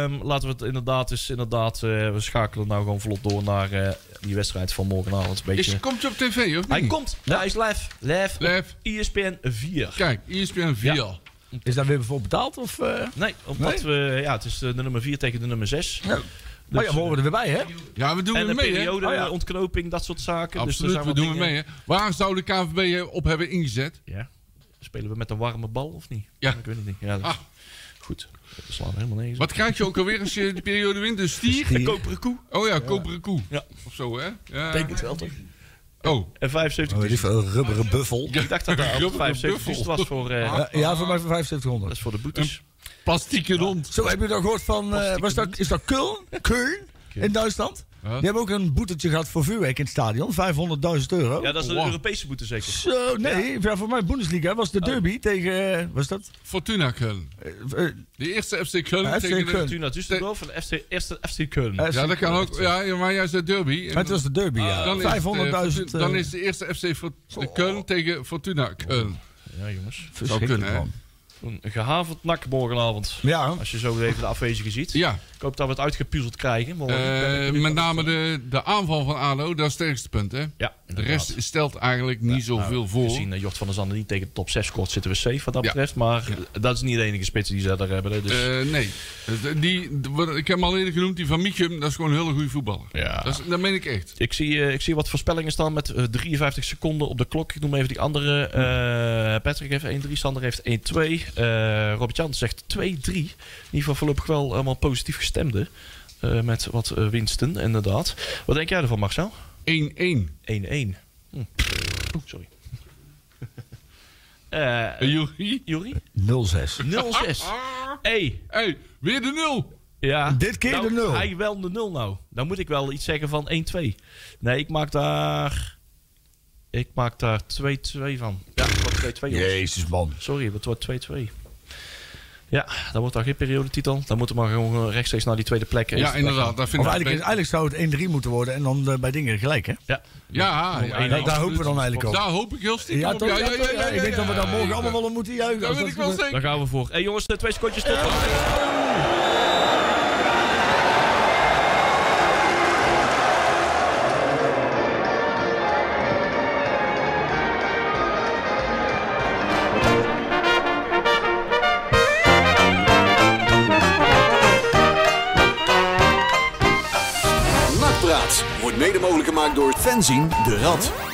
um, laten we het inderdaad eens. Inderdaad, uh, we schakelen nou gewoon vlot door naar uh, die wedstrijd van morgenavond. Beetje... Is, komt je op tv, of? Hij komt. Ja, hij is live. Live. live. I S P N vier. Kijk, I S P N vier. Ja. Is daar weer voor betaald? Of, uh... Nee, omdat nee? we. Ja, het is de nummer vier tegen de nummer zes. Ja. Dus, oh ja, we horen er weer bij, hè? Ja, we doen en er mee, periode, hè? Oh ja. Ontknoping, dat soort zaken. Absoluut, dus we doen er mee, hè? Waar zou de K V B op hebben ingezet? Ja. Spelen we met een warme bal, of niet? Ja. Ik weet het niet. Ja, dat... ah. Goed. We slaan helemaal niks. Wat krijg je ook alweer als je de periode wint? Een stier? stier. Een koperen koe. Oh ja, ja. koperen koe. Ja. Of zo, hè? Ja. Ik denk het wel, toch? Oh. En vijfenzeventig duizend. Oh, een rubberen buffel. Ik dacht dat dat vijfenzeventig duizend was voor... Uh, ja, ja, voor mij voor vijfenzeventig honderd. Dat is voor de boetes. Een plastieke rond. Zo, heb je dan gehoord van... Uh, was dat, is dat Köln? Köln? In Duitsland? Huh? Die hebben ook een boetetje gehad voor vuurwerk in het stadion. vijfhonderdduizend euro. Ja, dat is een wow. Europese boete zeker? Zo, nee. Ja. Ja, voor mij Bundesliga was de derby oh. tegen... Uh, was dat? Fortuna Köln. Uh, uh, de eerste F C Köln uh, tegen Köln. Fortuna Düsseldorf en de eerste F C Köln. Ja, dat kan ook. Ja, maar juist de derby. En maar het was de derby, uh, ja. vijfhonderdduizend. Uh, dan is de eerste F C Köln oh. tegen Fortuna Köln. Ja, jongens. Dat zou kunnen, hè? Een gehavend N A C morgenavond. Ja. Als je zo even de afwezigen ziet. Ja. Ik hoop dat we het uitgepuzzeld krijgen. Maar uh, ben met name de, de aanval van A D O, dat is het sterkste punt. Hè? Ja, de rest stelt eigenlijk niet ja, zoveel nou, voor. We zien Jort van der Zanden niet tegen de top zes scoort, zitten we safe wat dat ja. betreft. Maar ja. dat is niet de enige spits die ze daar hebben. Dus. Uh, nee. Die, ik heb hem al eerder genoemd, die van Mieghem, dat is gewoon een hele goede voetballer. Ja. Dat, is, dat meen ik echt. Ik zie, ik zie wat voorspellingen staan met drieënvijftig seconden op de klok. Ik noem even die andere. Uh, Patrick heeft één drie, Sander heeft één twee. Uh, Robert-Jan zegt twee drie. In ieder geval voorlopig wel allemaal positief gestemde. Uh, met wat uh, winsten, inderdaad. Wat denk jij ervan, Marcel? één één. één één. Hm. Oh, sorry. Jurie? Jurie? nul zes. nul zes. Hey. Hey, weer de nul. Ja. Dit keer nou, de nul. Hij wel de nul nou. Dan moet ik wel iets zeggen van één twee. Nee, ik maak daar... Ik maak daar twee twee van. Ja, het wordt twee twee. Jezus, man. Sorry, het wordt twee twee. Ja, dan wordt daar geen periodetitel. Dan moeten we maar gewoon rechtstreeks naar die tweede plek. Ja, inderdaad. Dat vind of ik eigenlijk, eigenlijk zou het één drie moeten worden en dan uh, bij dingen gelijk, hè? Ja, ja, ja, ja, ja. Daar, daar hopen we dan eigenlijk op. Daar hoop ik heel stiekem ja, op. Ja, ja, ja, ja, ja, ja, ja. Ik denk dat we dan morgen allemaal wel om moeten juichen. Dat weet ik wel zeker. Daar gaan we voor. Hé, hey, jongens, twee secondjes tot. Mede mogelijk gemaakt door Fanzine de Rad.